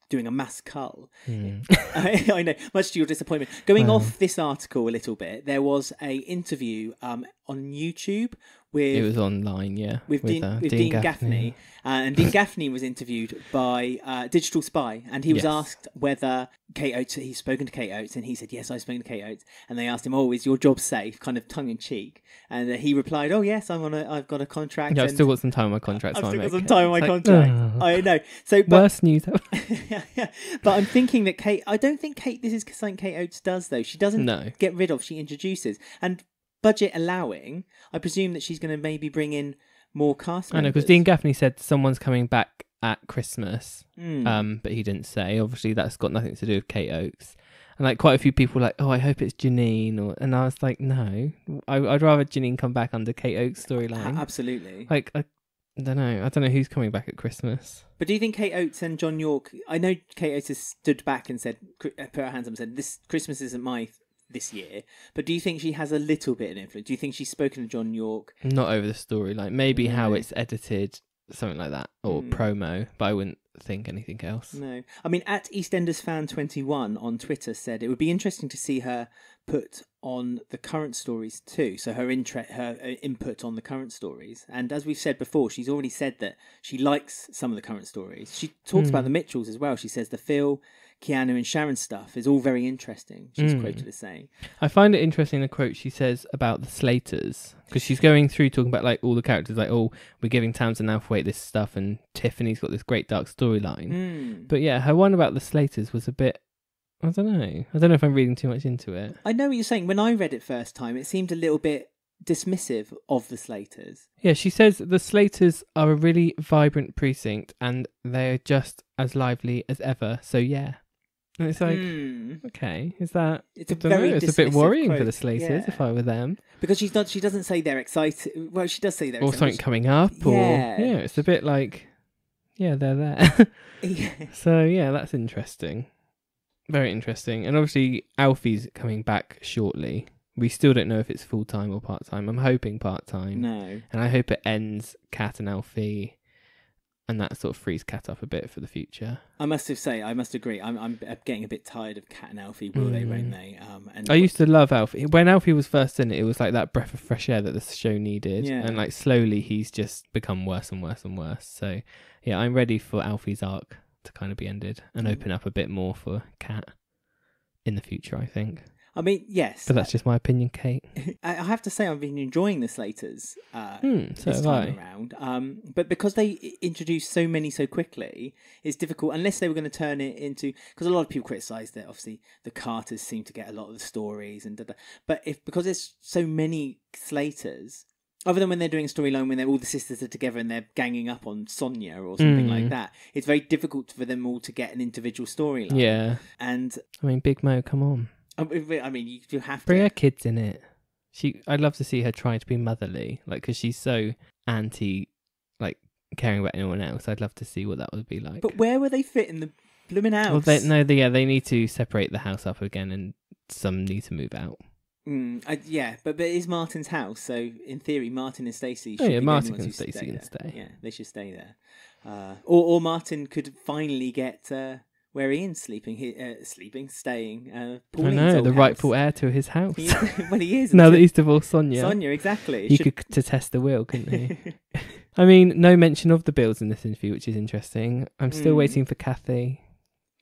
doing a mass cull. Mm. I, I know, much to your disappointment. Going wow. off this article a little bit, there was a interview um, on YouTube with... It was online, yeah. With, with, Dean, uh, with Dean, Dean Gaffney. Gaffney. Uh, and Dean Gaffney was interviewed by uh, Digital Spy, and he was yes. asked whether Kate Oates, he's spoken to Kate Oates, and he said, yes, I've spoken to Kate Oates. And they asked him, oh, is your job safe? Kind of tongue-in-cheek. And uh, he replied, oh, yes, I'm on a, I've got a contract. Yeah, I've still got some time on my contract. I've so still got some time on my like, contract. Oh. I know. So, but, worst news ever. yeah, yeah. But I'm thinking that Kate... I don't think Kate... This is something Kate Oates does, though. She doesn't no. get rid of. She introduces. And... budget allowing, I presume that she's going to maybe bring in more cast members. I know, because Dean Gaffney said someone's coming back at Christmas, mm. um, but he didn't say. Obviously, that's got nothing to do with Kate Oates. And like quite a few people were like, oh, I hope it's Janine. Or, and I was like, no, I, I'd rather Janine come back under Kate Oates' storyline. Absolutely. Like, I don't know. I don't know who's coming back at Christmas. But do you think Kate Oates and John Yorke, I know Kate Oates has stood back and said, put her hands up and said, this Christmas isn't my this year. But do you think she has a little bit of influence? Do you think she's spoken to John Yorke? Not over the story. Like maybe no. how it's edited, something like that, or mm. promo. But I wouldn't think anything else. No. I mean, at EastEnders fan twenty-one on Twitter said it would be interesting to see her put on the current stories too. So her intre- her input on the current stories. And as we've said before, she's already said that she likes some of the current stories. She talks mm. about the Mitchells as well. She says the Phil, Keanu and Sharon stuff is all very interesting. She's mm. quoted as saying, I find it interesting the quote she says about the Slaters, because she's going through talking about like all the characters, like, oh, we're giving Tamsin Althwaite this stuff and Tiffany's got this great dark storyline. Mm. But yeah, her one about the Slaters was a bit, I don't know. I don't know if I'm reading too much into it. I know what you're saying. When I read it first time, it seemed a little bit dismissive of the Slaters. Yeah, she says the Slaters are a really vibrant precinct and they're just as lively as ever. So yeah. And it's like, mm. okay, is that... It's a, very it's a bit worrying quote. For the Slaters, yeah. if I were them. Because she's not, she doesn't say they're excited. Well, she does say they're or excited. Or something coming up. Yeah. Or, yeah, it's a bit like, yeah, they're there. yeah. So, yeah, that's interesting. Very interesting. And obviously, Alfie's coming back shortly. We still don't know if it's full-time or part-time. I'm hoping part-time. No. And I hope it ends Cat and Alfie... And that sort of frees Cat up a bit for the future. I must have say, I must agree. I'm, I'm getting a bit tired of Cat and Alfie. Will mm. they? Won't they? Um, and I used to love Alfie. When Alfie was first in it, it was like that breath of fresh air that the show needed. Yeah. And like slowly, he's just become worse and worse and worse. So yeah, I'm ready for Alfie's arc to kind of be ended and mm. open up a bit more for Cat in the future, I think. I mean, yes. But that's just my opinion, Kate. I have to say I've been enjoying the Slaters uh, mm, so this time I. around. Um, but because they introduced so many so quickly, it's difficult, unless they were going to turn it into... Because a lot of people criticised that, obviously, the Carters seem to get a lot of the stories. and da, da. But if because there's so many Slaters... Other than when they're doing a storyline when they're all the sisters are together and they're ganging up on Sonia or something mm. like that, it's very difficult for them all to get an individual storyline. Yeah. And... I mean, Big Mo, come on. I mean, you, you have to bring her kids in it. She, I'd love to see her try to be motherly, like because she's so anti, like caring about anyone else. I'd love to see what that would be like. But where will they fit in the blooming house? Well, they, no, they, yeah, they need to separate the house up again, and some need to move out. Mm, I, yeah, but but it is Martin's house, so in theory, Martin and Stacey. Should oh yeah, be Martin and Stacey can stay. Yeah, they should stay there. Uh, or or Martin cocould finally get. Uh, Where Ian's sleeping, he, uh, sleeping, staying. Uh, I know, the house. rightful heir to his house. He, well, he is. now that he's divorced Sonia. Sonia, exactly. You should... could to test the will, couldn't you? I mean, no mention of the Bills in this interview, which is interesting. I'm still mm. waiting for Kathy.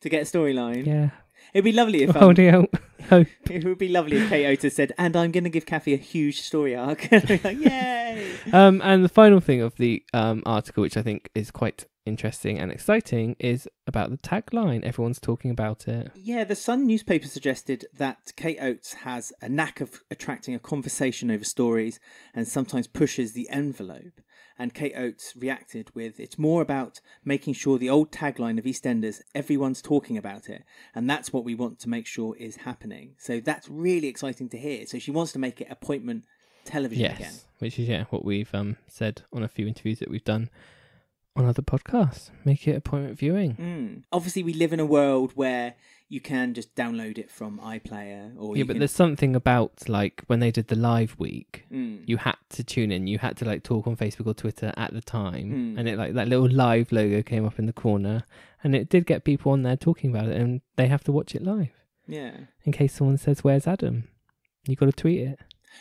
To get a storyline? Yeah. It'd be lovely if... Holding out hope. It would be lovely if Kate Oates said, and I'm going to give Kathy a huge story arc. like, yay! Um, and the final thing of the um, article, which I think is quite... interesting and exciting, is about the tagline. Everyone's talking about it. Yeah, the Sun newspaper suggested that Kate Oates has a knack of attracting a conversation over stories and sometimes pushes the envelope. And Kate Oates reacted with, it's more about making sure the old tagline of EastEnders, everyone's talking about it. And that's what we want to make sure is happening. So that's really exciting to hear. So she wants to make it appointment television yes, again. Which is, yeah, what we've um, said on a few interviews that we've done on other podcasts. Make it appointment viewing. Mm. Obviously, we live in a world where you can just download it from iPlayer. Or yeah, you but can... there's something about, like, when they did the live week, mm. you had to tune in. You had to, like, talk on Facebook or Twitter at the time. Mm. And it, like, that little live logo came up in the corner. And it did get people on there talking about it. And they have to watch it live. Yeah. In case someone says, where's Adam? You've got to tweet it.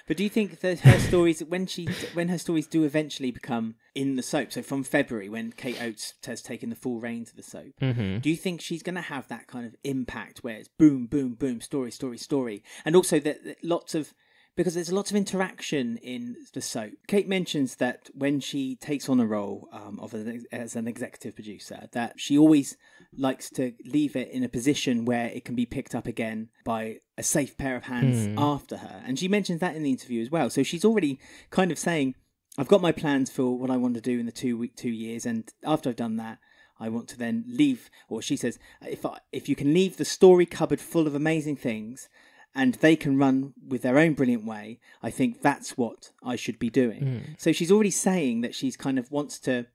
But do you think that her stories, when she, when her stories do eventually become in the soap, so from February when Kate Oates has taken the full reins of the soap, mm-hmm. do you think she's going to have that kind of impact where it's boom, boom, boom, story, story, story? And also that, that lots of, because there's lots of interaction in the soap. Kate mentions that when she takes on a role um, of an, as an executive producer, that she always likes to leave it in a position where it can be picked up again by a safe pair of hands mm. after her. And she mentions that in the interview as well. So she's already kind of saying, I've got my plans for what I want to do in the two week, two years. And after I've done that, I want to then leave, or she says, if I, if you can leave the story cupboard full of amazing things and they can run with their own brilliant way, I think that's what I should be doing. Mm. So she's already saying that she's kind of wants to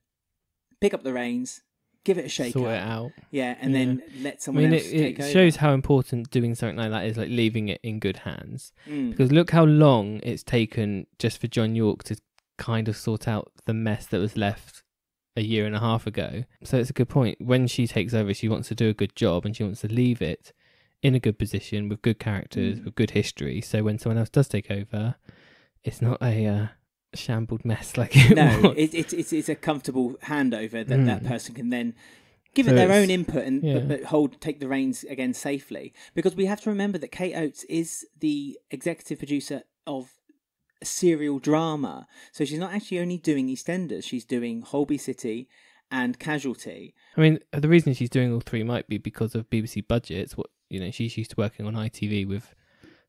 pick up the reins, give it a shake, sort it out, yeah, and yeah. then let someone I mean, else it, take it over. It shows how important doing something like that is, like leaving it in good hands. Mm. Because look how long it's taken just for John Yorke to kind of sort out the mess that was left a year and a half ago. So it's a good point. When she takes over, she wants to do a good job and she wants to leave it in a good position with good characters, mm. with good history. So when someone else does take over, it's not a uh, shambled mess like it no, was. No, it, it, it's it's a comfortable handover that mm. that person can then give so it their own input and yeah. but, but hold take the reins again safely. Because we have to remember that Kate Oates is the executive producer of a serial drama. So she's not actually only doing EastEnders, she's doing Holby City and Casualty. I mean, the reason she's doing all three might be because of B B C budgets. What You know, she's used to working on I T V with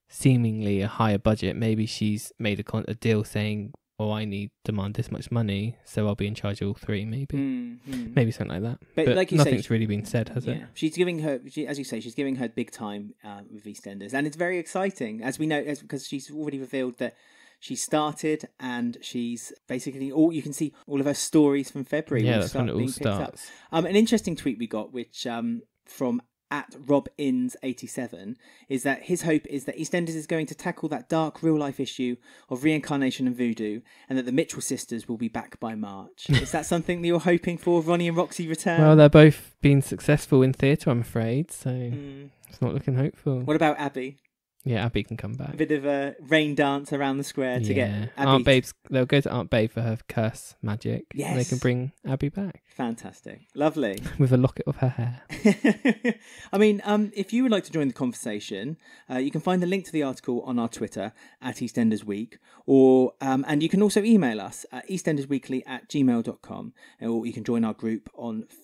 seemingly a higher budget. Maybe she's made a, con a deal saying, oh, I need demand this much money, so I'll be in charge of all three, maybe. Mm-hmm. Maybe something like that. But, but like you nothing's say, really been said, has yeah. it? She's giving her, she, as you say, she's giving her big time uh, with EastEnders. And it's very exciting, as we know, as, because she's already revealed that she started, and she's basically all you can see all of her stories from February. Yeah, that's when it all starts. Um, an interesting tweet we got, which um, from at Rob Inns eighty-seven, is that his hope is that EastEnders is going to tackle that dark real life issue of reincarnation and voodoo, and that the Mitchell sisters will be back by March. Is that something that you're hoping for, Ronnie and Roxy return? Well, they're both being successful in theatre, I'm afraid, so mm. it's not looking hopeful. What about Abby? Yeah, Abby can come back. A bit of a rain dance around the square to yeah. get Abby. Aunt Babe's, they'll go to Aunt Babe for her curse magic. Yes. And they can bring Abby back. Fantastic. Lovely. With a locket of her hair. I mean, um, if you would like to join the conversation, uh, you can find the link to the article on our Twitter at EastEnders Week, or, um, and you can also email us at eastendersweekly at gmail dot com, or you can join our group on Facebook.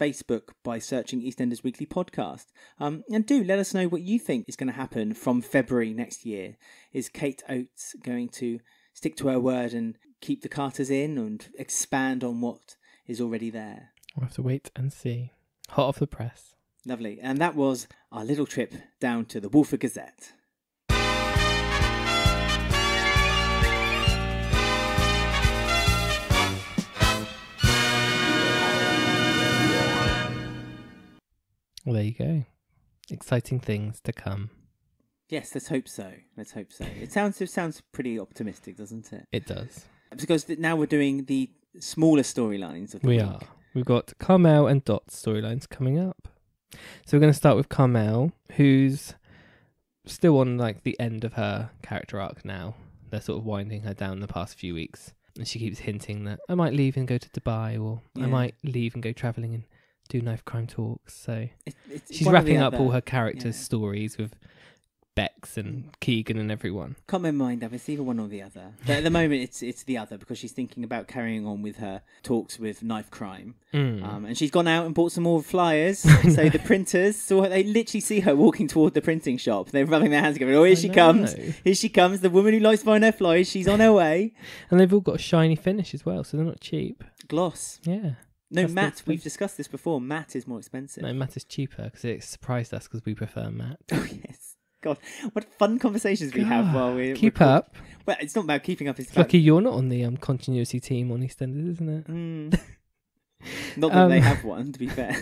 Facebook by searching EastEnders Weekly Podcast. Um, and do let us know what you think is going to happen from February next year. Is Kate Oates going to stick to her word and keep the Carters in and expand on what is already there? We'll have to wait and see. Hot off the press. Lovely. And that was our little trip down to the Walford Gazette. Well, there you go. Exciting things to come. Yes, let's hope so. Let's hope so. It sounds it sounds pretty optimistic, doesn't it? It does. Because now we're doing the smaller storylines of the week. We are. We've got Carmel and Dot's storylines coming up. So we're going to start with Carmel, who's still on like the end of her character arc now. They're sort of winding her down the past few weeks. And she keeps hinting that I might leave and go to Dubai, or yeah. I might leave and go travelling and do knife crime talks. So it, she's wrapping up all her characters' yeah. stories with Bex and Keegan and everyone. Can't my mind up, it's either one or the other. But at the moment it's it's the other, because she's thinking about carrying on with her talks with knife crime. Mm. Um, and she's gone out and bought some more flyers. So the printers, so they literally see her walking toward the printing shop. They're rubbing their hands together. Oh, here I she know. comes. Here she comes. The woman who likes buying her flyers, she's on her way. And they've all got a shiny finish as well, so they're not cheap. Gloss. Yeah. No, That's matte. We've discussed this before. Matte is more expensive. No, matte is cheaper, because it surprised us because we prefer matte. Oh, yes. God, what fun conversations God. we have while we're... Keep we're... up. Well, it's not about keeping up. It's, it's about... Lucky you're not on the um, continuity team on EastEnders, isn't it? Mm. Not that um... they have one, to be fair.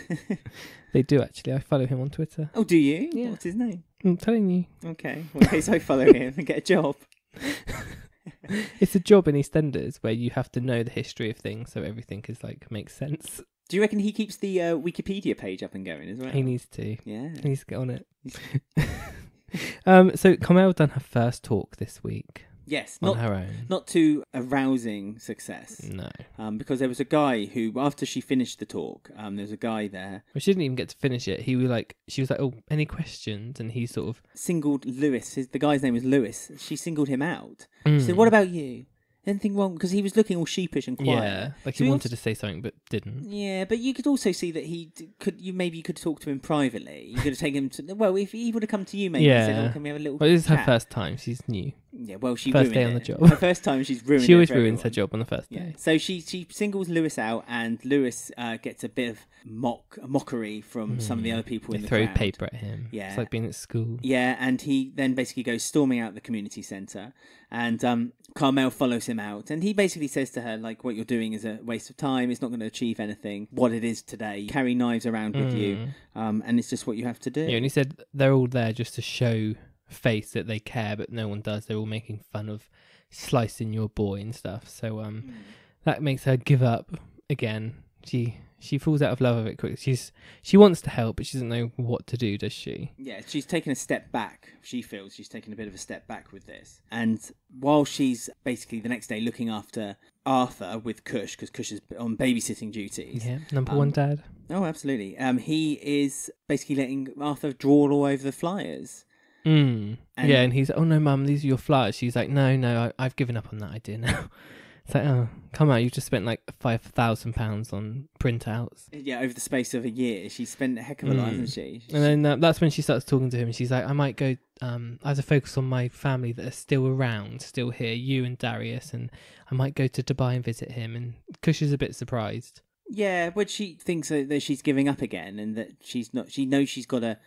They do, actually. I follow him on Twitter. Oh, do you? Yeah. What's his name? I'm telling you. Okay. Well, in case I follow him and get a job. It's a job in EastEnders where you have to know the history of things, so everything is like makes sense. Do you reckon he keeps the uh, Wikipedia page up and going as well? He needs to. Yeah, he needs to get on it. um, so Carmel done her first talk this week. Yes, on not her own. Not too a rousing success. No, um, because there was a guy who, after she finished the talk, um, there was a guy there. Well, she didn't even get to finish it. He was like, she was like, "Oh, any questions?" And he sort of singled Lewis. His, the guy's name was Lewis. She singled him out. Mm. She said, "What about you? Anything wrong?" Because he was looking all sheepish and quiet. Yeah, like so he wanted also... to say something but didn't. Yeah, but you could also see that he d could. You maybe you could talk to him privately. You could have taken him to. Well, if he would have come to you, maybe yeah. said, "Oh, can we have a little?" Well, this chat? is her first time. She's new. Yeah, well, she first ruined day on it. the job. Her first time, she's ruined. She always it ruins everyone. her job on the first day. Yeah. So she she singles Lewis out, and Lewis uh, gets a bit of mock mockery from mm. some of the other people they in the crowd. Throw paper at him. Yeah, it's like being at school. Yeah, and he then basically goes storming out the community centre, and um, Carmel follows him out, and he basically says to her, like, what you're doing is a waste of time. It's not going to achieve anything. What it is today, you carry knives around mm. with you, um, and it's just what you have to do. Yeah, and he said they're all there just to show face that they care, but no one does. They're all making fun of slicing your boy and stuff, so um mm. that makes her give up again. She she falls out of love of it quickly. She's she wants to help, but she doesn't know what to do, does she? Yeah, she's taken a step back. She feels she's taken a bit of a step back with this. And while she's basically the next day looking after Arthur with Cush, because Cush is on babysitting duties. Yeah, number um, one dad. Oh, absolutely. Um he is basically letting Arthur draw all over the flyers. Mm. And yeah, and he's like, oh no, mum, these are your flyers. She's like, no, no, I, I've given up on that idea now. It's like, oh, come on, you've just spent like five thousand pounds on printouts. Yeah, over the space of a year, she spent a heck of a mm. lot, hasn't she? she? And then uh, that's when she starts talking to him. And she's like, I might go. Um, I have to focus on my family that are still around, still here, you and Darius, and I might go to Dubai and visit him. And Cush is a bit surprised. Yeah, but she thinks that she's giving up again, and that she's not. She knows she's got a.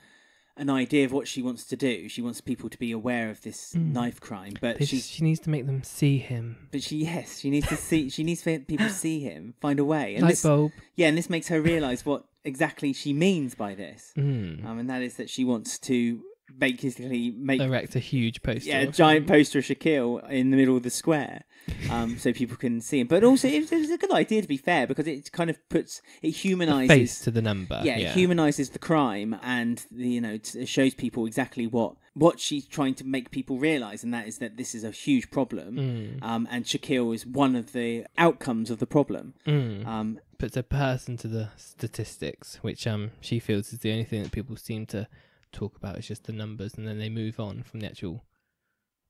an idea of what she wants to do. She wants people to be aware of this mm. knife crime, but she, she needs to make them see him. But she, yes, she needs to see, she needs to people see him, find a way. And Light this, bulb. Yeah, and this makes her realise what exactly she means by this. Mm. Um, and that is that she wants to basically make... erect a huge poster. Yeah, a giant poster of Shaquille in the middle of the square, um, so people can see him. But also, it was a good idea, to be fair, because it kind of puts... It humanises... A face to the number. Yeah, yeah. It humanises the crime, and, the, you know, it shows people exactly what, what she's trying to make people realise, and that is that this is a huge problem, mm. um, and Shaquille is one of the outcomes of the problem. Mm. Um, puts a person to the statistics, which um, she feels is the only thing that people seem to... talk about. It's just the numbers, and then they move on from the actual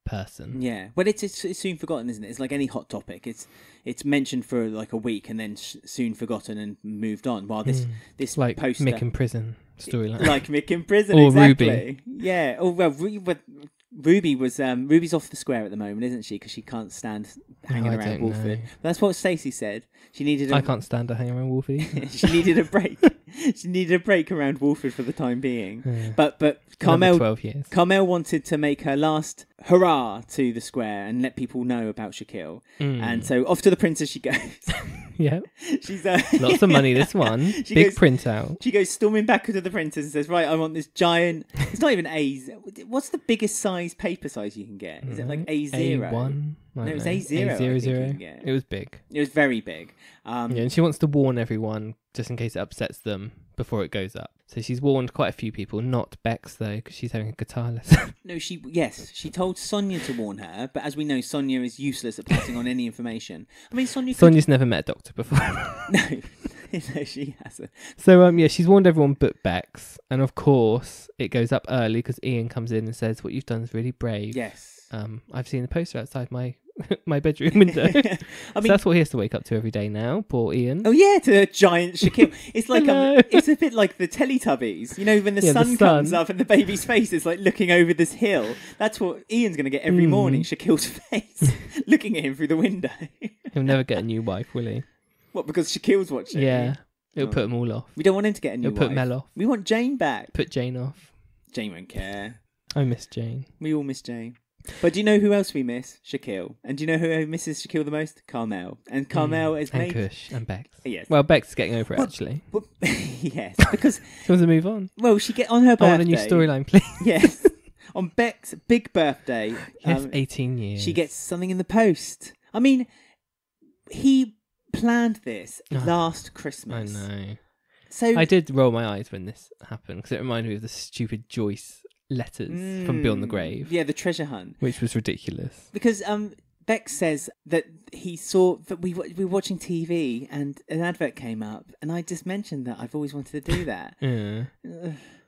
person. Yeah, well, it's, it's it's soon forgotten, isn't it? It's like any hot topic. It's it's mentioned for like a week and then sh soon forgotten and moved on. While this mm. this like poster, Mick in prison storyline, like Mick in prison, or exactly. Ruby. Yeah. Oh well, Ruby, but Ruby was um, Ruby's off the square at the moment, isn't she? Because she can't stand hanging no, around Walford. That's what Stacey said. She needed. A... I can't stand her hanging around Walford. She needed a break. She needed a break around Walford for the time being. Yeah. But but Carmel, Carmel wanted to make her last hurrah to the square and let people know about Shaquille. Mm. And so off to the printer she goes. Yeah. She's uh, lots of money, this one. Big goes, printout. She goes storming back to the printers and says, right, I want this giant... It's not even A's. What's the biggest size paper size you can get? Is it like A zero? A one? No, it was A zero. A zero. It was big. It was very big. Um, yeah, and she wants to warn everyone just in case it upsets them before it goes up. So she's warned quite a few people, not Bex though, because she's having a guitar lesson. No, she yes, she told Sonia to warn her, but as we know, Sonia is useless at passing on any information. I mean, Sonia. Could... Sonia's never met a doctor before. No, no, she hasn't. So um, yeah, she's warned everyone but Bex, and of course it goes up early because Ian comes in and says, "What you've done is really brave." Yes. Um, I've seen the poster outside my. my bedroom window. I mean, so that's what he has to wake up to every day now, poor Ian. Oh yeah, to a giant Shaquille. It's like um, it's a bit like the Teletubbies, you know, when the, yeah, sun, the sun comes up and the baby's face is like looking over this hill. That's what Ian's going to get every mm. morning, Shaquille's face looking at him through the window. He'll never get a new wife, will he? What, because Shaquille's watching? Yeah, it'll oh. put them all off. We don't want him to get a new it'll wife. Put Mel off. We want Jane back. Put Jane off. Jane won't care. I miss Jane. We all miss Jane. But do you know who else we miss? Shaquille. And do you know who misses Shaquille the most? Carmel. And Carmel mm. is and made... Cush and Bex. Yes. Well, Bex is getting over it, well, actually. Well, yes, because... She wants to move on. Well, she get on her birthday... I want a new storyline, please. Yes. On Bec's big birthday... Um, yes, eighteen years. She gets something in the post. I mean, he planned this oh, last Christmas. I know. So... I did roll my eyes when this happened, because it reminded me of the stupid Joyce... letters mm. from Beyond the Grave. Yeah, the treasure hunt, which was ridiculous. Because um, Beck says that he saw that we we were watching T V and an advert came up, and I just mentioned that I've always wanted to do that. Yeah.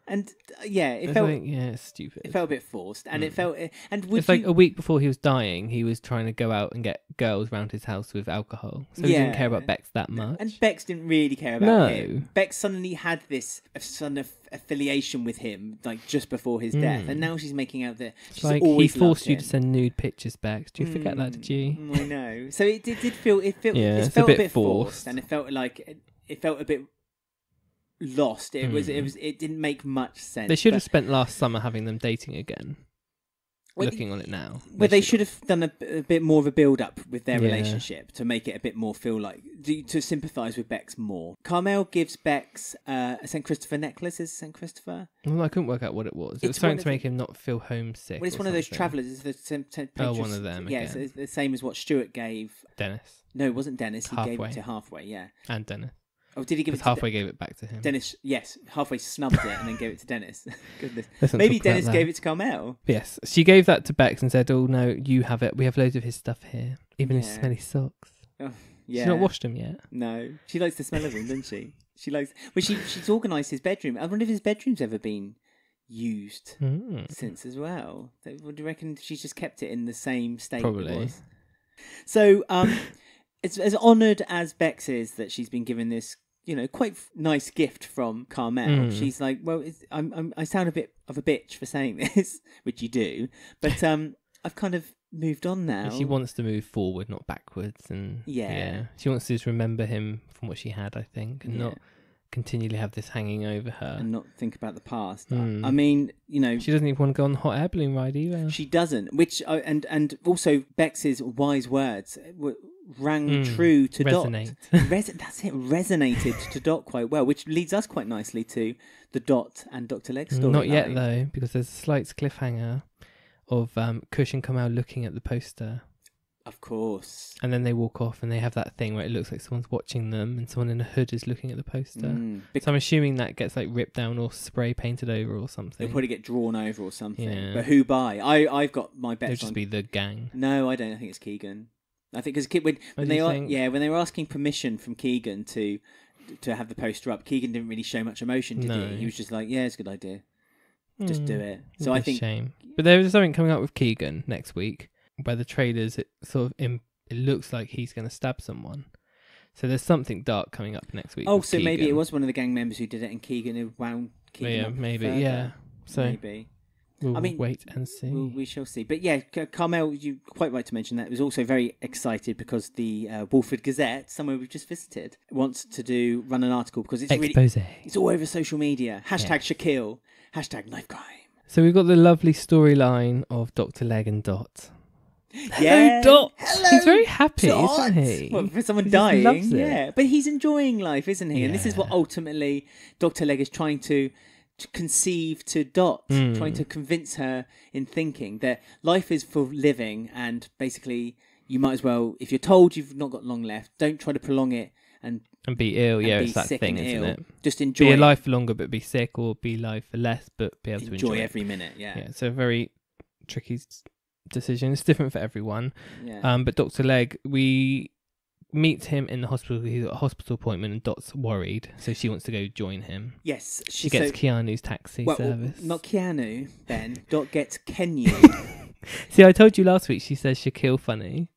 And uh, yeah, it I felt think, yeah, it's stupid. It felt a bit forced, and mm. it felt and would it's you... like a week before he was dying, he was trying to go out and get girls round his house with alcohol, so yeah. he didn't care about Bex that much. And Bex didn't really care about no. him. Bex suddenly had this sudden affiliation with him, like just before his mm. death, and now she's making out that she's like always he forced you him. to send nude pictures, Bex. Do you mm. forget that? Did you? I know. So it did, did feel it felt yeah, it felt a bit, a bit forced. forced, and it felt like it, it felt a bit. Lost. It mm. was. It was. It didn't make much sense. They should but... have spent last summer having them dating again. Well, Looking on it now, well, they, they should have done a, a bit more of a build-up with their yeah. relationship to make it a bit more feel like to, to sympathise with Bex more. Carmel gives Bex uh, a Saint Christopher necklace. Is it Saint Christopher? Well, I couldn't work out what it was. It's it was something to make him not feel homesick. Well, it's one something. of those travellers. The temptress. Oh, one of them. Yeah, again. It's the same as what Stuart gave Dennis. No, it wasn't Dennis. He halfway. gave it to halfway. Yeah, and Dennis. Oh, did he give it to halfway De- gave it back to him? Dennis, yes, halfway snubbed it and then gave it to Dennis. Goodness. Maybe Dennis gave it to Carmel. Yes, she gave that to Bex and said, "Oh no, you have it. We have loads of his stuff here, even yeah. his smelly socks." Oh, yeah. She's not washed them yet. No, she likes the smell of them, doesn't she? She likes. Well, she she's organised his bedroom. I wonder if his bedroom's ever been used mm. since as well. Do you reckon she's just kept it in the same state? Probably. It was? So, um, it's as honoured as Bex is that she's been given this. You know, quite f- nice gift from Carmel. Mm. She's like, well, it's, I'm, I'm, I sound a bit of a bitch for saying this, which you do, but um, I've kind of moved on now. She wants to move forward, not backwards, and yeah, yeah. she wants to just remember him from what she had, I think, and yeah. not continually have this hanging over her and not think about the past. Mm. I mean, you know, she doesn't even want to go on the hot air balloon ride either. She doesn't. Which uh, and and also Bex's wise words were. rang mm, true to resonate. Dot. Res- that's it, resonated to Dot quite well, which leads us quite nicely to the Dot and Doctor Legg story. Not yet, though, because there's a slight cliffhanger of um, Cush and Carmel looking at the poster. Of course. And then they walk off and they have that thing where it looks like someone's watching them and someone in a hood is looking at the poster. Mm, because... So I'm assuming that gets like ripped down or spray painted over or something. It'll probably get drawn over or something. Yeah. But who by? I, I've got my bets on... It'll just on... be the gang. No, I don't. I think it's Keegan. I think because when, when they are, yeah, when they were asking permission from Keegan to to have the poster up, Keegan didn't really show much emotion, did no. he? He was just like, "Yeah, it's a good idea, just mm, do it." So I think, shame. But there is something coming up with Keegan next week, where the trailers it sort of imp- it looks like he's going to stab someone. So there's something dark coming up next week. Oh, so Keegan. Maybe it was one of the gang members who did it, and Keegan wound Keegan yeah, up maybe, further. yeah. So maybe. We'll I mean, wait and see. We'll, we shall see. But yeah, Carmel, you quite right to mention that, was also very excited because the uh, Walford Gazette, somewhere we've just visited, wants to do run an article because it's Expose. really... It's all over social media. Hashtag yeah. Shaquille. Hashtag knife crime. So we've got the lovely storyline of Doctor Legg and Dot. Yeah. Hello, Dot. Hello, he's very happy, Dot. isn't he? Well, for someone he dying. Yeah. But he's enjoying life, isn't he? Yeah. And this is what ultimately Doctor Legg is trying to... To conceive to Dot, mm. trying to convince her in thinking that life is for living, and basically you might as well, if you're told you've not got long left, don't try to prolong it and and be ill. And yeah, be it's that thing, isn't it? Just enjoy be it. life for longer, but be sick, or be life for less, but be able enjoy to enjoy every it. minute. Yeah, yeah. It's a very tricky decision. It's different for everyone. Yeah. Um, but Doctor Legg, we. meets him in the hospital. He's got a hospital appointment and Dot's worried, so she wants to go join him. Yes. She, she gets so, Keanu's taxi well, service. Well, not Keanu, Ben. Dot gets Kenyu. See, I told you last week she says Shaquille funny.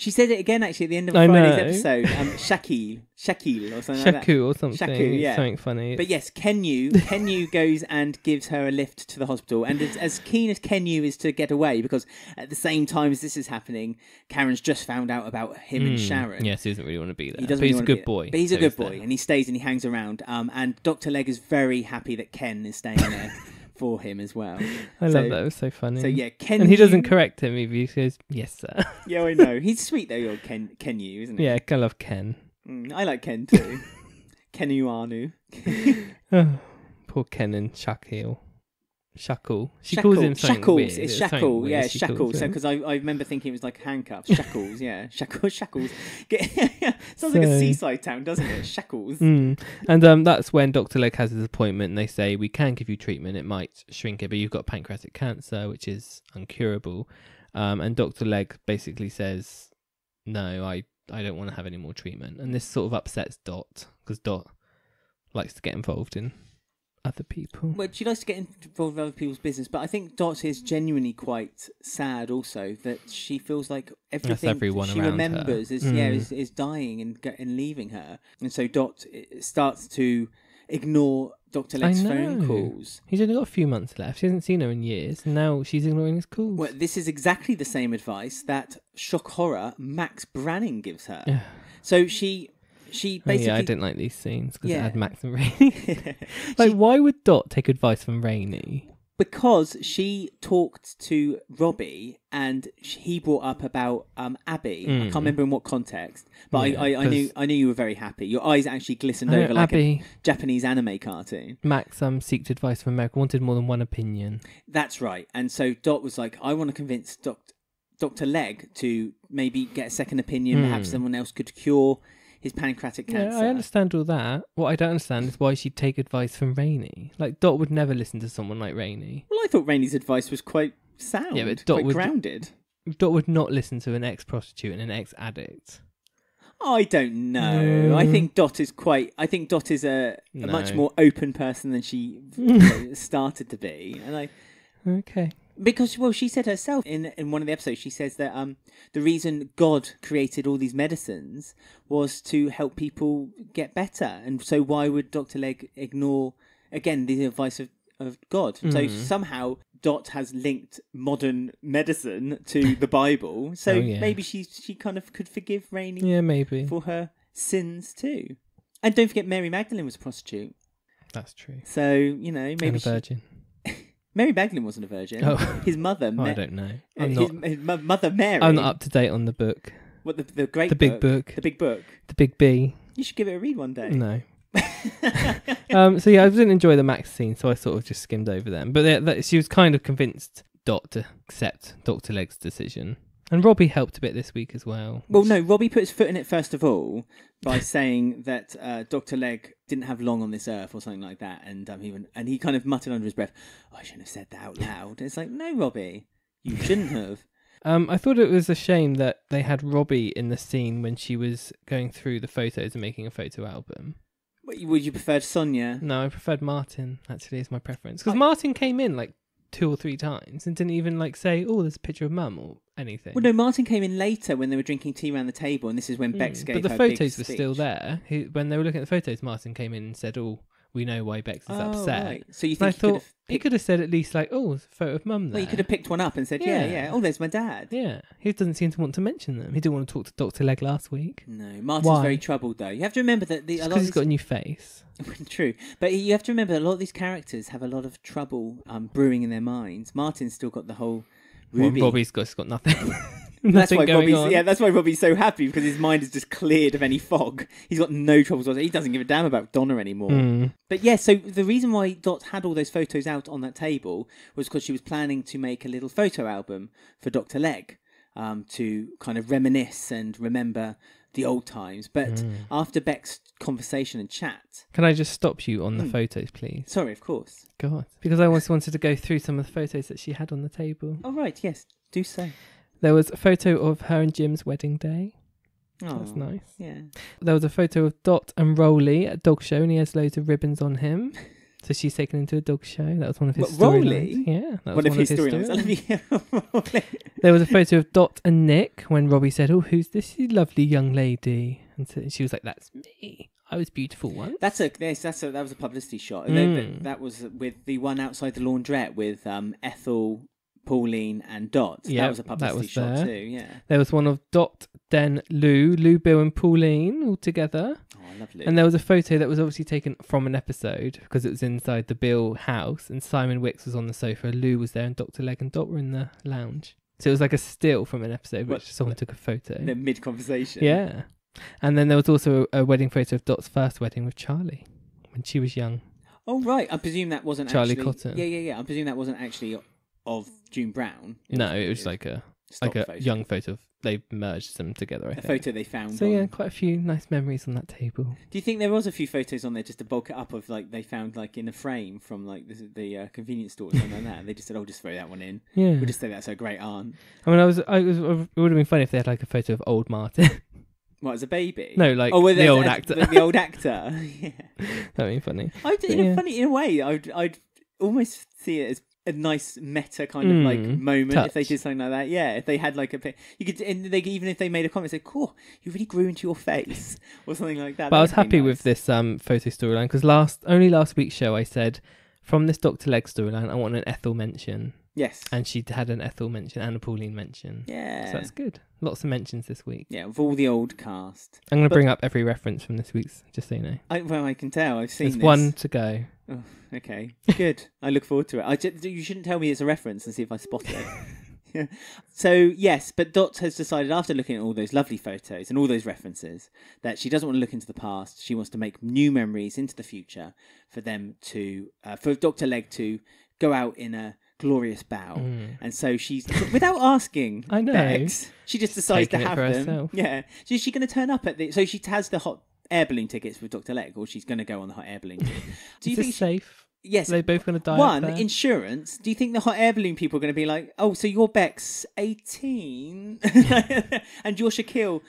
She said it again, actually, at the end of I Friday's know. episode. Um, Shaquille. Shaquille or something Shaku like that. Shaku or something. Shaku, yeah. Something funny. But yes, Kenyu. Kenyu goes and gives her a lift to the hospital. And as, as keen as Kenyu is to get away, because at the same time as this is happening, Karen's just found out about him mm. and Sharon. Yes, he doesn't really want to be there. He doesn't but really he's a good boy. But he's so a good he's boy. There. And he stays and he hangs around. Um, and Doctor Legg is very happy that Ken is staying there. For him as well. I so, love that. It was so funny. So yeah, Ken. And he doesn't correct him either. He goes, "Yes, sir." Yeah, I know. He's sweet though. Your Ken, Ken you, isn't he? Yeah, I love Ken. Mm, I like Ken too. Kenuanu. Oh, poor Ken and Shaquille. Shackle. She Shackle. calls him something Shackles. Weird. It's Shackle. Weird. Yeah, she Shackles. So because I, I remember thinking it was like handcuffs. Shackles. Yeah, Shackles. Shackles. Sounds so... like a seaside town, doesn't it? Shackles. Mm. And um, that's when Doctor Legg has his appointment, and they say we can give you treatment. It might shrink it, but you've got pancreatic cancer, which is incurable. Um, and Doctor Legg basically says, "No, I, I don't want to have any more treatment." And this sort of upsets Dot because Dot likes to get involved in other people. Well, she likes to get involved with other people's business, but I think Dot is genuinely quite sad also that she feels like everything she remembers is, mm. yeah, is is dying and and leaving her. And so Dot starts to ignore Doctor Legg's phone calls. He's only got a few months left. She hasn't seen her in years. And now she's ignoring his calls. Well, this is exactly the same advice that shock horror Max Branning gives her. Yeah. So she... She basically... Oh, yeah, I didn't like these scenes because yeah. it had Max and Rainey. Like, she... why would Dot take advice from Rainey? Because she talked to Robbie and he brought up about um, Abby. Mm. I can't remember in what context, but yeah, I, I, I knew I knew you were very happy. Your eyes actually glistened I over know, like Abby, a Japanese anime cartoon. Max um, seeked advice from America, wanted more than one opinion. That's right. And so Dot was like, I want to convince Doctor Doctor Legg to maybe get a second opinion, mm. perhaps someone else could cure his pancreatic cancer. Yeah, I understand all that. What I don't understand is why she'd take advice from Rainey. Like, Dot would never listen to someone like Rainey. Well, I thought Rainey's advice was quite sound, yeah, but Dot quite would, grounded. Dot would not listen to an ex-prostitute and an ex-addict. I don't know. Mm. I think Dot is quite... I think Dot is a, a no. much more open person than she you know, started to be. And I... Okay. Because, well, she said herself in, in one of the episodes, she says that um, the reason God created all these medicines was to help people get better. And so why would Doctor Legg ignore, again, the advice of, of God? Mm. So somehow Dot has linked modern medicine to the Bible. So oh, yeah. maybe she, she kind of could forgive Rainey yeah, maybe. for her sins too. And don't forget, Mary Magdalene was a prostitute. That's true. So, you know, maybe and a virgin. She... Mary Magdalene wasn't a virgin. Oh. His mother... Ma- oh, I don't know. I'm his, not, his mother, Mary... I'm not up to date on the book. What, the, the great the book? The big book. The big book. The big B. You should give it a read one day. No. um, so, yeah, I didn't enjoy the Max scene, so I sort of just skimmed over them. But they, they, she was kind of convinced Dot to accept Doctor Legg's decision. And Robbie helped a bit this week as well. Well, no, Robbie put his foot in it first of all by saying that uh, Doctor Legg didn't have long on this earth or something like that. And um, he went, and he kind of muttered under his breath, oh, I shouldn't have said that out loud. And it's like, no, Robbie, you shouldn't have. um, I thought it was a shame that they had Robbie in the scene when she was going through the photos and making a photo album. Would you prefer Sonia? No, I preferred Martin, actually, is my preference. Because I... Martin came in like two or three times and didn't even like say, oh, there's a picture of Mum or anything. Well, no, Martin came in later when they were drinking tea around the table, and this is when mm, Bex gave her big speech. But the photos were still there. He, when they were looking at the photos, Martin came in and said, oh, we know why Bex is oh, upset. Right. So you think I thought, picked... he could have said at least like, oh, there's a photo of Mum there. Well, you could have picked one up and said, yeah, yeah, yeah, oh, there's my dad. Yeah, he doesn't seem to want to mention them. He didn't want to talk to Doctor Legg last week. No, Martin's why? very troubled, though. You have to remember that... the because he's these... got a new face. True. But you have to remember that a lot of these characters have a lot of trouble um, brewing in their minds. Martin's still got the whole... Ruby. Well, Robbie's got, he's got nothing. nothing that's why going Robbie's, on. Yeah, that's why Robbie's so happy, because his mind is just cleared of any fog. He's got no troubles whatsoever. He doesn't give a damn about Donna anymore. Mm. But yeah, so the reason why Dot had all those photos out on that table was because she was planning to make a little photo album for Doctor Legg um, to kind of reminisce and remember the old times. But mm. after Beck's conversation and chat... Can I just stop you on the mm. photos, please? Sorry, of course. God. Because I also wanted to go through some of the photos that she had on the table. Oh, right, yes. Do so. There was a photo of her and Jim's wedding day. Oh, that's nice. Yeah. There was a photo of Dot and Rowley at a dog show, and he has loads of ribbons on him. So she's taken him to a dog show. That was one of his storylines. Yeah, that was one of his storylines. There was a photo of Dot and Nick when Robbie said, oh, who's this lovely young lady? And so she was like, that's me. I was beautiful once. That's a, that's a, that was a publicity shot. Mm. They, that was with the one outside the laundrette with um, Ethel, Pauline and Dot. Yep, that was a publicity was shot there. too, yeah. There was one of Dot, Den, Lou, Lou, Bill and Pauline all together. Oh, I love Lou. And there was a photo that was obviously taken from an episode because it was inside the Bill house and Simon Wicks was on the sofa, Lou was there and Doctor Legg and Dot were in the lounge. So it was like a still from an episode which what? someone took a photo. The mid-conversation. Yeah. And then there was also a wedding photo of Dot's first wedding with Charlie when she was young. Oh, right. I presume that wasn't Charlie actually... Charlie Cotton. Yeah, yeah, yeah. I presume that wasn't actually... of June Brown. No, it was like a like a photo. young photo. Of, they merged them together, I a think. A photo they found. So on... yeah, quite a few nice memories on that table. Do you think there was a few photos on there just to bulk it up of like they found like in a frame from like the, the uh, convenience store or something like that? And they just said, "Oh, just throw that one in." Yeah, we'll just say that's her great aunt. I mean, I was, I was. It would have been funny if they had like a photo of old Martin. What, as a baby? No, like oh, well, the, the old actor. The, the old actor. Yeah. That'd be funny. I'd, in yeah. a funny, in a way, I'd I'd almost see it as a nice meta kind of mm, like moment touch. If they did something like that. Yeah, if they had like a you could, and they even if they made a comment, say, "Cool, you really grew into your face," or something like that. But that I was happy nice. with this um, photo storyline because last only last week's show I said from this Doctor Legg storyline I want an Ethel mention. Yes, and she had an Ethel mention and a Pauline mention. Yeah, so that's good. Lots of mentions this week. Yeah, of all the old cast. I'm going to bring up every reference from this week's, just so you know. I, well, I can tell. I've seen There's this. There's one to go. Oh, okay, good. I look forward to it. I just, you shouldn't tell me it's a reference and see if I spot it. Yeah. So, yes, but Dot has decided after looking at all those lovely photos and all those references that she doesn't want to look into the past. She wants to make new memories into the future for them to, uh, for Doctor Legg to go out in a glorious bow. Mm. And so she's, without asking, I know. Bex, she just she's decides to have them. Herself. Yeah. So is she going to turn up at the, so she has the hot air balloon tickets with Doctor Legg, or she's going to go on the hot air balloon. Do you think safe? She, yes. Are they both going to die? One, insurance. Do you think the hot air balloon people are going to be like, oh, so you're Bex eighteen and you're Shaquille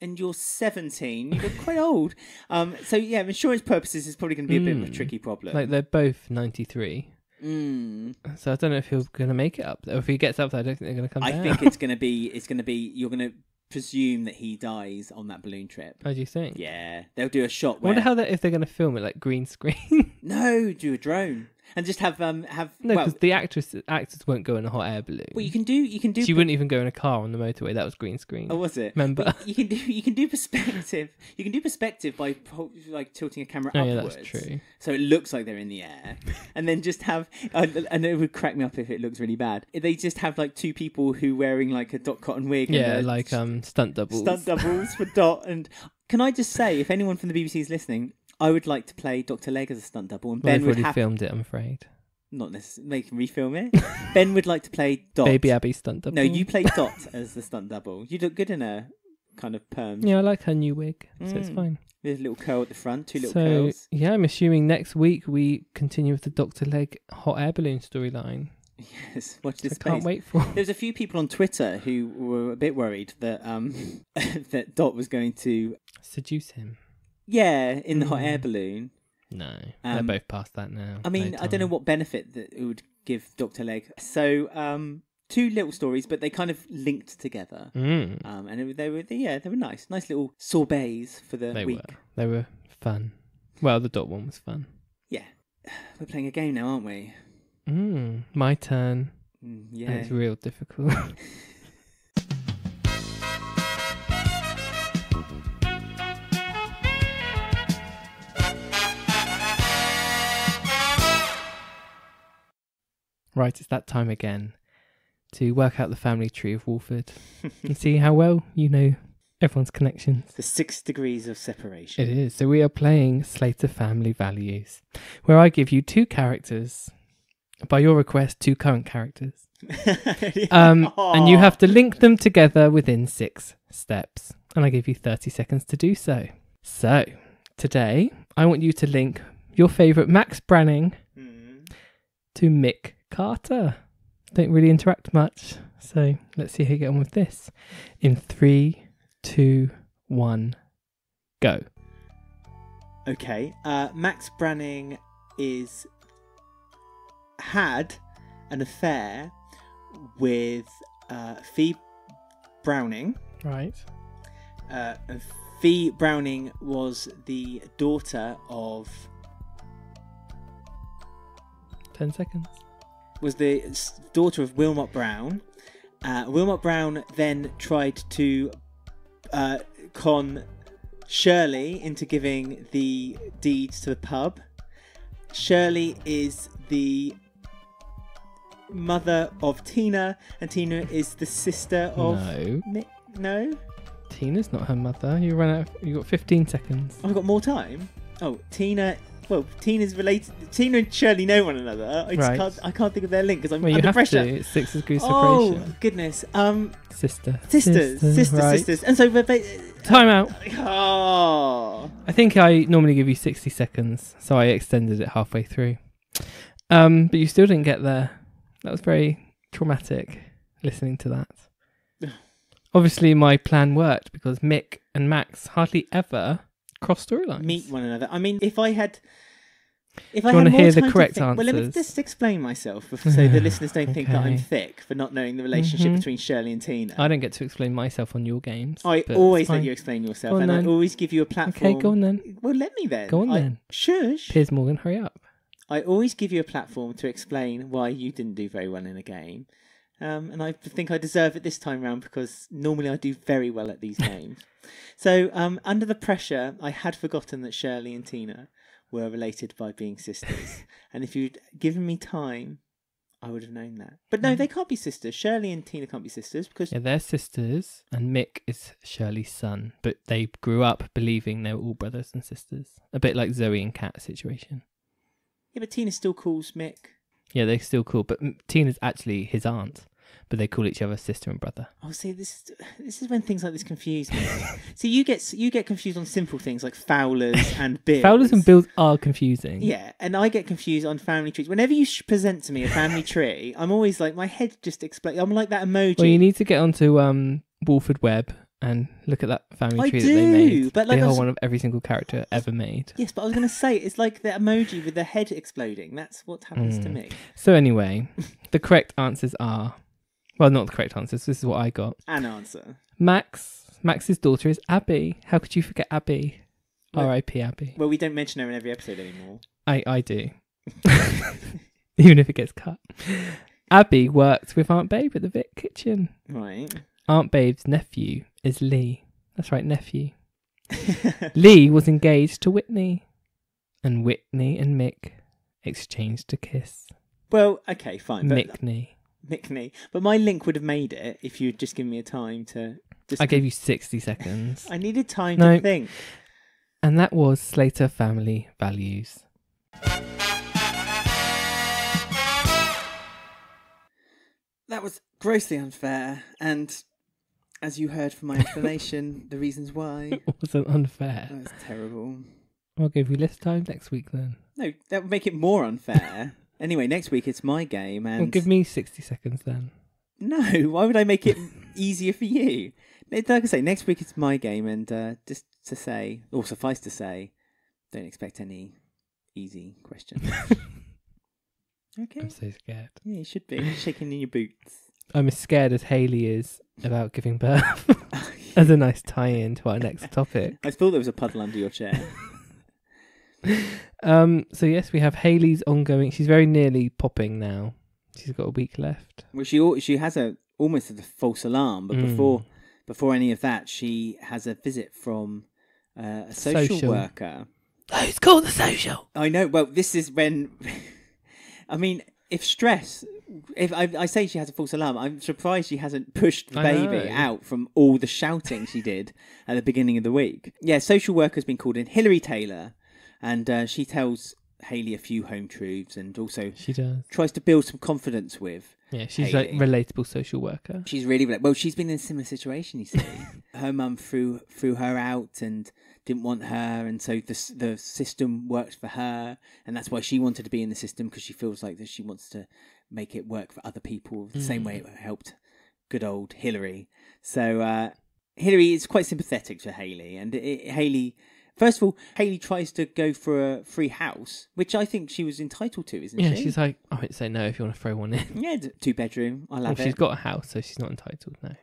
and you're seventeen. You look quite old. Um, so yeah, insurance purposes is probably going to be a mm. bit of a tricky problem. Like they're both ninety-three. Mm. So I don't know if he's going to make it up. If he gets up there, I don't think they're going to come I down. think it's going to be, it's going to be, you're going to presume that he dies on that balloon trip. How do you think? Yeah. They'll do a shot where... I wonder how that, if they're going to film it, like green screen. No, do a drone. And just have... um have No, because well, the actress actors won't go in a hot air balloon. Well, you can do... you can do. She wouldn't even go in a car on the motorway. That was green screen. Oh, was it? Remember? But you can do you can do perspective. You can do perspective by like tilting a camera oh, upwards. Yeah, that's true. So it looks like they're in the air. And then just have... Uh, and it would crack me up if it looks really bad. They just have like two people who wearing like a Dot Cotton wig. Yeah, and like um stunt doubles. Stunt doubles for Dot. And can I just say, if anyone from the B B C is listening... I would like to play Doctor Legg as a stunt double, and well, Ben they've would already have filmed it. I'm afraid not necessarily. They can refilm it. Ben would like to play Dot. Baby Abby stunt double. No, you play Dot as the stunt double. You look good in a kind of perm. Yeah, I like her new wig, mm. so it's fine. There's a little curl at the front, two little so, curls. Yeah, I'm assuming next week we continue with the Doctor Legg hot air balloon storyline. Yes, watch this. I space. Can't wait for. There's a few people on Twitter who were a bit worried that um that Dot was going to seduce him. Yeah, in the mm. hot air balloon. No, um, they're both past that now. I mean, no I don't know what benefit that it would give Doctor Legg. So, um, two little stories, but they kind of linked together. Mm. Um, and it, they were, they, yeah, they were nice. Nice little sorbets for the they week. They were. They were fun. Well, the Dot one was fun. Yeah. We're playing a game now, aren't we? Mm. My turn. Mm, yeah. And it's real difficult. Right, it's that time again to work out the family tree of Walford and see how well you know everyone's connections. The six degrees of separation. It is. So we are playing Slater Family Values, where I give you two characters, by your request, two current characters. yeah. um, and you have to link them together within six steps. And I give you thirty seconds to do so. So today, I want you to link your favourite Max Branning mm. to Mick Carter. Don't really interact much, so let's see how you get on with this. In three, two, one, go. Okay, uh, Max Branning is had an affair with uh, Fee Browning. Right. Uh, and Fee Browning was the daughter of. Ten seconds. Was the daughter of Wilmot Brown. Uh, Wilmot Brown then tried to uh, con Shirley into giving the deeds to the pub. Shirley is the mother of Tina, and Tina is the sister of... No. Mi no? Tina's not her mother. You ran out. You got fifteen seconds. I've got more time. Oh, Tina... Well, Tina's related. Tina and Shirley know one another. I, just right. can't, I can't think of their link because I'm well, under you have pressure. To. It's six degrees oh, separation. Oh goodness! Um, sister, sisters, sister, sister right. sisters, and so we're time out. Oh. I think I normally give you sixty seconds, so I extended it halfway through. Um, but you still didn't get there. That was very traumatic. Listening to that, obviously my plan worked because Mick and Max hardly ever cross storylines. Meet one another. I mean, if I had... If Do I you want to hear the correct answer? Well, let me just explain myself so the listeners don't okay. think that I'm thick for not knowing the relationship mm-hmm. between Shirley and Tina. I don't get to explain myself on your games. I always let you explain yourself, and then. I always give you a platform. Okay, go on then. Well, let me then. Go on I... then. Shush. Piers Morgan, hurry up. I always give you a platform to explain why you didn't do very well in a game. Um, and I think I deserve it this time round because normally I do very well at these games. So um, under the pressure, I had forgotten that Shirley and Tina were related by being sisters. And if you'd given me time, I would have known that. But no, they can't be sisters. Shirley and Tina can't be sisters because... Yeah, they're sisters and Mick is Shirley's son. But they grew up believing they were all brothers and sisters. A bit like Zoe and Kat situation. Yeah, but Tina still calls Mick. Yeah, they're still cool. But Tina's actually his aunt. But they call each other sister and brother. Oh, see, this this is when things like this confuse me. See, you get you get confused on simple things like Fowlers and Bills. Fowlers and Bills are confusing. Yeah, and I get confused on family trees. Whenever you sh present to me a family tree, I'm always like, my head just explodes. I'm like that emoji. Well, you need to get onto um, Walford Webb and look at that family tree I do, that they made. But like, they are was... one of every single character ever made. Yes, but I was going to say, it's like the emoji with the head exploding. That's what happens mm. to me. So anyway, the correct answers are... Well, not the correct answers. This is what I got. An answer. Max. Max's daughter is Abby. How could you forget Abby? Well, R I P Abby. Well, we don't mention her in every episode anymore. I, I do. Even if it gets cut. Abby worked with Aunt Babe at the Vic kitchen. Right. Aunt Babe's nephew is Lee. That's right, nephew. Lee was engaged to Whitney. And Whitney and Mick exchanged a kiss. Well, okay, fine. Mickney. Mickney. But my link would have made it if you'd just given me a time to... Just I gave you sixty seconds. I needed time no. to think. And that was Slater Family Values. That was grossly unfair. And as you heard from my explanation, the reasons why... It wasn't unfair. That was terrible. I'll give you less time next week then. No, that would make it more unfair. Anyway, next week it's my game and... Well, give me sixty seconds then. No, why would I make it easier for you? Like I say, next week it's my game and uh, just to say, or suffice to say, don't expect any easy questions. Okay. I'm so scared. Yeah, you should be. You're shaking in your boots. I'm as scared as Hayley is about giving birth. As a nice tie-in to our next topic. I thought there was a puddle under your chair. um so yes, we have Hayley's ongoing. She's very nearly popping now. She's got a week left. Well, she she has a almost a false alarm, but mm. before before any of that, she has a visit from uh, a social, social. worker. Who's called the social? I know. Well, this is when I mean, if stress, if I, I say she has a false alarm, I'm surprised she hasn't pushed the I baby know. out from all the shouting she did at the beginning of the week. Yeah, social worker has been called in. Hilary Taylor. And uh, she tells Hayley a few home truths and also she does. tries to build some confidence with Yeah, she's Hayley. like relatable social worker. She's really, well, she's been in a similar situation, you see. Her mum threw, threw her out and didn't want her. And so the, the system works for her. And that's why she wanted to be in the system because she feels like that she wants to make it work for other people the mm. same way it helped good old Hillary. So uh, Hillary is quite sympathetic to Hayley. And it, it, Hayley... First of all, Hayley tries to go for a free house, which I think she was entitled to, isn't yeah, she? Yeah, she's like, I would say no if you want to throw one in. Yeah, two bedroom. I love well, it. She's got a house, so she's not entitled, no.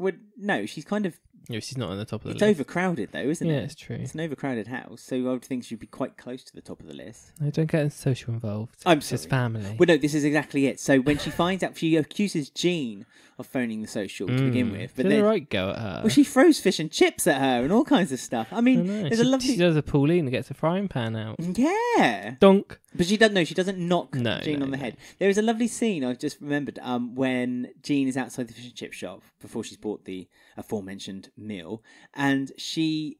Well, no, she's kind of... Yeah, she's not on the top of the it's list. It's overcrowded, though, isn't yeah, it? Yeah, it's true. It's an overcrowded house, so I would think she'd be quite close to the top of the list. No, don't get social involved. I'm sorry. It's family. Well, no, this is exactly it. So when she finds out, she accuses Jean of phoning the social mm. to begin with. But then, a right go at her. Well, she throws fish and chips at her and all kinds of stuff. I mean, I there's she, a lovely... She does a Pauline and gets a frying pan out. Yeah. Donk. But she doesn't, no, she doesn't knock no, Jean no, on the no. head. There is a lovely scene I've just remembered um, when Jean is outside the fish and chip shop before she's bought the aforementioned meal, and she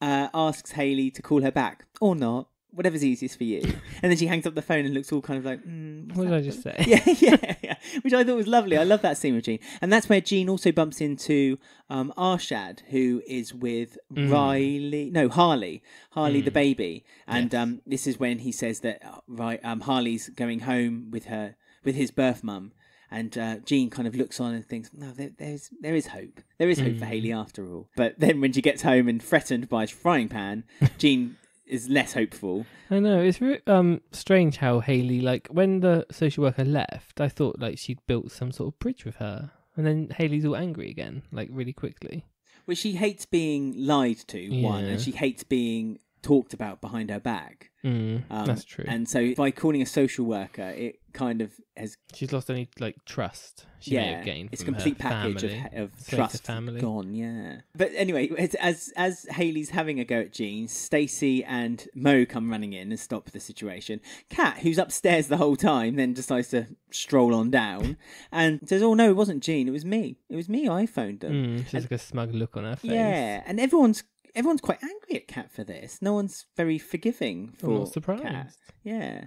uh, asks Hayley to call her back or not, whatever's easiest for you. And then she hangs up the phone and looks all kind of like, mm, what did I just say? Yeah, yeah, yeah. Which I thought was lovely. I love that scene with Jean. And that's where Jean also bumps into um, Arshad, who is with mm. Riley, no, Harley, Harley mm. the baby. And yes. um, this is when he says that right, um, Harley's going home with her, with his birth mum. And uh, Jean kind of looks on and thinks, no, there, there's, there is hope. There is hope mm. for Hayley after all. But then when she gets home and threatened by a frying pan, Jean is less hopeful. I know. It's really, um strange how Hayley, like, when the social worker left, I thought, like, she'd built some sort of bridge with her. And then Hayley's all angry again, like, really quickly. Well, she hates being lied to, yeah. one, and she hates being talked about behind her back. Mm, um, that's true. And so by calling a social worker, it kind of has... She's lost any, like, trust she yeah, may have gained. It's a complete package family, of, of trust family. Gone, yeah. But anyway, it's, as as Hayley's having a go at Jean, Stacey and Mo come running in and stop the situation. Kat, who's upstairs the whole time, then decides to stroll on down and says, oh no, it wasn't Jean, it was me. It was me, I phoned them. Mm, she's and, like a smug look on her face. Yeah, and everyone's Everyone's quite angry at Kat for this. No one's very forgiving for I'm not surprised. Kat. Yeah.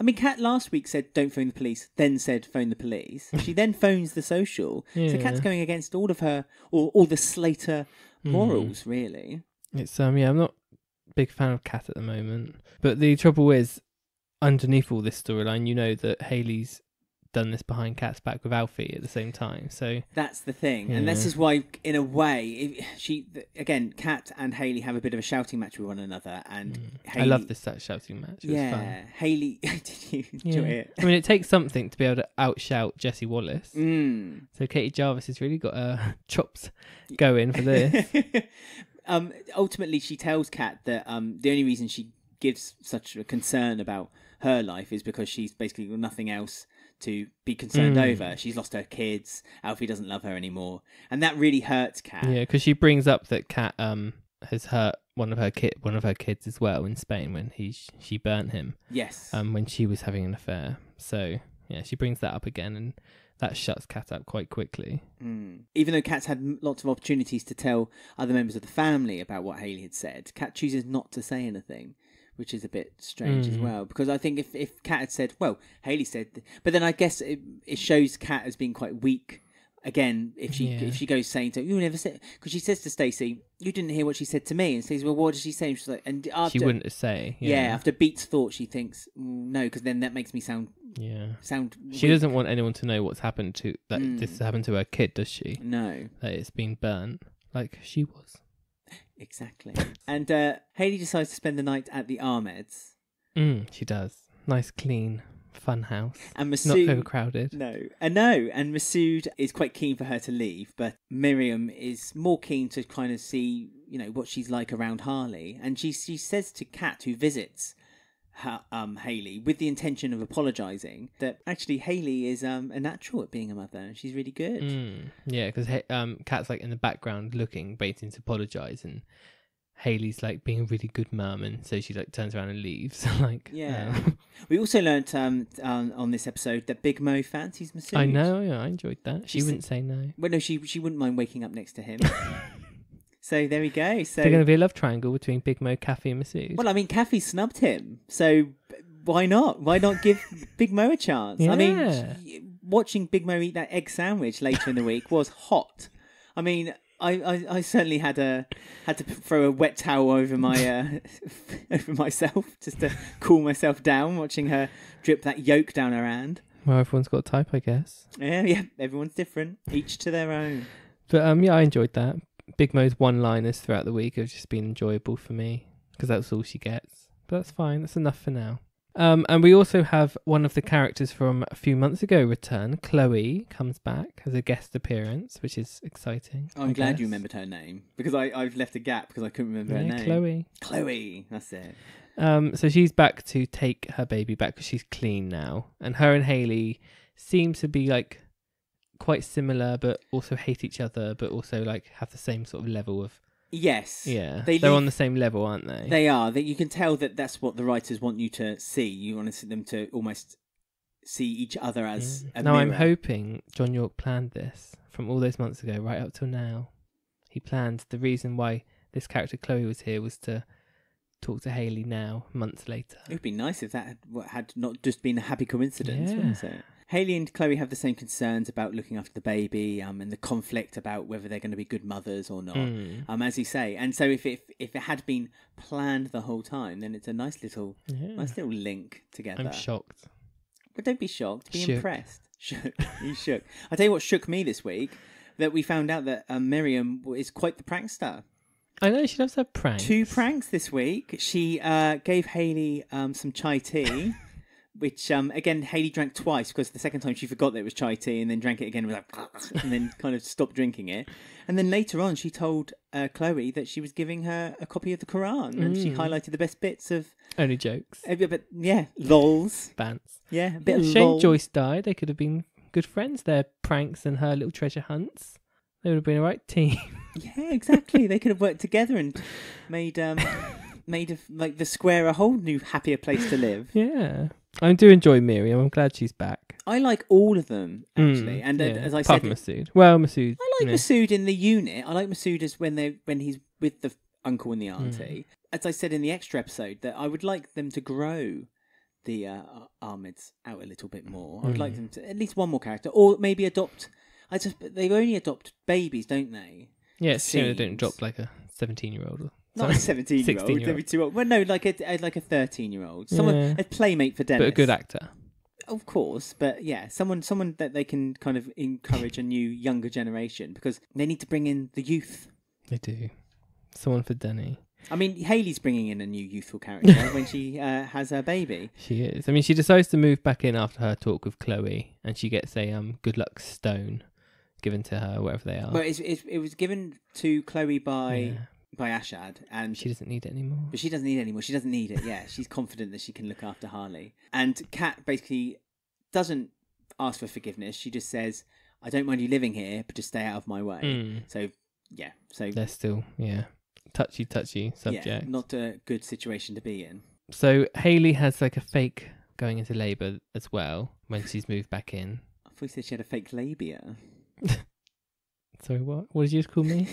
I mean, Kat last week said, don't phone the police, then said, phone the police. She then phones the social. Yeah. So Kat's going against all of her, or all the Slater morals, mm. really. It's, um, yeah, I'm not a big fan of Kat at the moment. But the trouble is, underneath all this storyline, you know that Hayley's done this behind Kat's back with Alfie at the same time, so that's the thing, yeah. and this is why, in a way, it, she again, Kat and Hayley have a bit of a shouting match with one another, and mm. Hayley... I love this that shouting match. It yeah, was fun. Hayley, did you enjoy yeah. it? I mean, it takes something to be able to outshout Jesse Wallace. Mm. So Katie Jarvis has really got her uh, chops going for this. um, ultimately, she tells Kat that um, the only reason she gives such a concern about her life is because she's basically got nothing else to be concerned mm. over. She's lost her kids, Alfie doesn't love her anymore, and that really hurts Kat. Yeah, because she brings up that Kat um has hurt one of her kid one of her kids as well in Spain when he she burnt him. Yes. Um when she was having an affair. So yeah, she brings that up again, and that shuts Kat up quite quickly. Mm. Even though Kat's had lots of opportunities to tell other members of the family about what Hayley had said, Kat chooses not to say anything, which is a bit strange mm. as well, because I think if, if Kat had said, well, Hayley said, but then I guess it, it shows Kat as being quite weak. Again, if she yeah. if she goes saying to, you never said, because she says to Stacey, you didn't hear what she said to me, and Stacey, well, what did she say? And she's like, and after, she wouldn't say. Yeah. yeah, after Beats thought, she thinks mm, no, because then that makes me sound yeah sound. She weak. Doesn't want anyone to know what's happened to that. Mm. This happened to her kid, does she? No, that it's been burnt like she was. Exactly. And uh, Hayley decides to spend the night at the Ahmeds. Mm, she does. Nice, clean, fun house. And Masood, not overcrowded. No. Uh, no. And Masood is quite keen for her to leave, but Miriam is more keen to kind of see, you know, what she's like around Harley. And she, she says to Kat, who visits her, um, Hayley, with the intention of apologising, that actually Hayley is um, a natural at being a mother, and she's really good. Mm, yeah, because um, Kat's like in the background looking, waiting to apologise, and Hayley's like being a really good mum, and so she like turns around and leaves. Like, yeah. Um... We also learnt um, um, on this episode that Big Mo fancies Masood. I know, yeah, I enjoyed that. She, she wouldn't say no. Well, no, she she wouldn't mind waking up next to him. So there we go. So there's going to be a love triangle between Big Mo, Kathy and Masood. Well, I mean, Kathy snubbed him, so why not? Why not give Big Mo a chance? Yeah. I mean, she, watching Big Mo eat that egg sandwich later in the week was hot. I mean, I, I, I certainly had a had to throw a wet towel over my uh, over myself just to cool myself down, watching her drip that yolk down her hand. Well, everyone's got a type, I guess. Yeah, yeah, everyone's different, each to their own. But um, yeah, I enjoyed that. Big Mo's one-liners throughout the week have just been enjoyable for me, because that's all she gets. But that's fine. That's enough for now. Um, and we also have one of the characters from a few months ago return. Chloe comes back as a guest appearance, which is exciting. I'm I glad guess. you remembered her name, because I, I've left a gap because I couldn't remember yeah, her name. Chloe. Chloe. That's it. Um, so she's back to take her baby back because she's clean now. And her and Hayley seem to be like... quite similar, but also hate each other, but also like have the same sort of level of yes yeah they they're leave... on the same level, aren't they? They are, that you can tell that that's what the writers want you to see. You want to see them to almost see each other as yeah. a now mirror. I'm hoping John Yorke planned this from all those months ago right up till now. He planned the reason why this character Chloe was here was to talk to Hayley now, months later. It would be nice if that had, had not just been a happy coincidence, yeah. wouldn't it? Hayley and Chloe have the same concerns about looking after the baby, um, and the conflict about whether they're going to be good mothers or not, mm. um, as you say. And so, if, if if it had been planned the whole time, then it's a nice little, yeah. nice little link together. I'm shocked, but don't be shocked. Be shook. Impressed. Shook. He shook. I tell you what shook me this week, that we found out that um, Miriam is quite the prankster. I know, she loves her pranks. Two pranks this week. She uh, gave Hayley um, some chai tea, which, um, again, Hayley drank twice because the second time she forgot that it was chai tea and then drank it again and was like, and then kind of stopped drinking it. And then later on, she told uh, Chloe that she was giving her a copy of the Quran mm. and she highlighted the best bits of... Only jokes. Uh, but yeah, lols. Bants. Yeah, a bit of Shane lol. Joyce died. They could have been good friends. Their pranks and her little treasure hunts. They would have been a right team. Yeah, exactly. They could have worked together and made um, made of, like the square a whole new happier place to live. Yeah, I do enjoy Miriam. I'm glad she's back. I like all of them actually, mm, and yeah. as I Pub said, Masood. Well, Masood. I like yeah. Masood in the unit. I like Masood as when they when he's with the uncle and the auntie. Mm. As I said in the extra episode, that I would like them to grow the uh, Ahmeds out a little bit more. Mm. I would like them to at least one more character, or maybe adopt. I just they only adopt babies, don't they? Yes, yeah, so they don't adopt like a seventeen-year-old. Or not a seventeen-year-old. They'd be too old. Well, no, like a like a thirteen-year-old. Someone yeah. a playmate for Dennis, but a good actor, of course. But yeah, someone someone that they can kind of encourage a new younger generation because they need to bring in the youth. They do. Someone for Denny. I mean, Hayley's bringing in a new youthful character when she uh, has her baby. She is. I mean, she decides to move back in after her talk with Chloe, and she gets a um good luck stone given to her, whatever they are. Well, it's, it's, it was given to Chloe by yeah. by Ashad, and she doesn't need it anymore. But she doesn't need it anymore. She doesn't need it. Yeah, she's confident that she can look after Harley. And Kat basically doesn't ask for forgiveness. She just says, "I don't mind you living here, but just stay out of my way." Mm. So yeah, so they're still yeah touchy touchy subject. Yeah, not a good situation to be in. So Hayley has like a fake going into labour as well when she's moved back in. I thought you said she had a fake labia. Sorry, what? What did you just call me?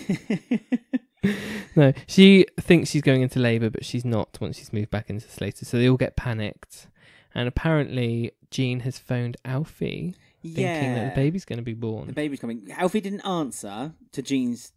No, she thinks she's going into labour, but she's not once she's moved back into Slater. So they all get panicked, and apparently Jean has phoned Alfie, yeah. thinking that the baby's going to be born. The baby's coming. Alfie didn't answer to Jean's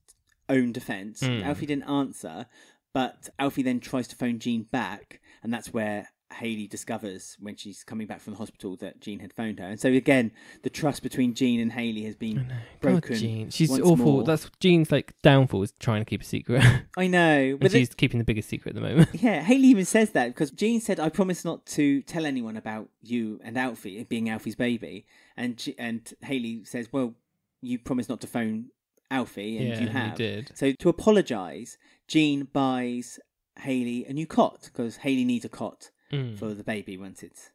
own defence. Mm. Alfie didn't answer, but Alfie then tries to phone Jean back, and that's where Hayley discovers when she's coming back from the hospital that Jean had phoned her. And so again, the trust between Jean and Hayley has been broken. God, Jean. She's awful. More. That's Jean's like downfall is trying to keep a secret. I know. But and she's keeping the biggest secret at the moment. Yeah, Hayley even says that because Jean said, "I promise not to tell anyone about you and Alfie being Alfie's baby." And she, and Hayley says, "Well, you promised not to phone Alfie, and yeah, you have." You did. So to apologise, Jean buys Hayley a new cot because Hayley needs a cot. Mm. For the baby once it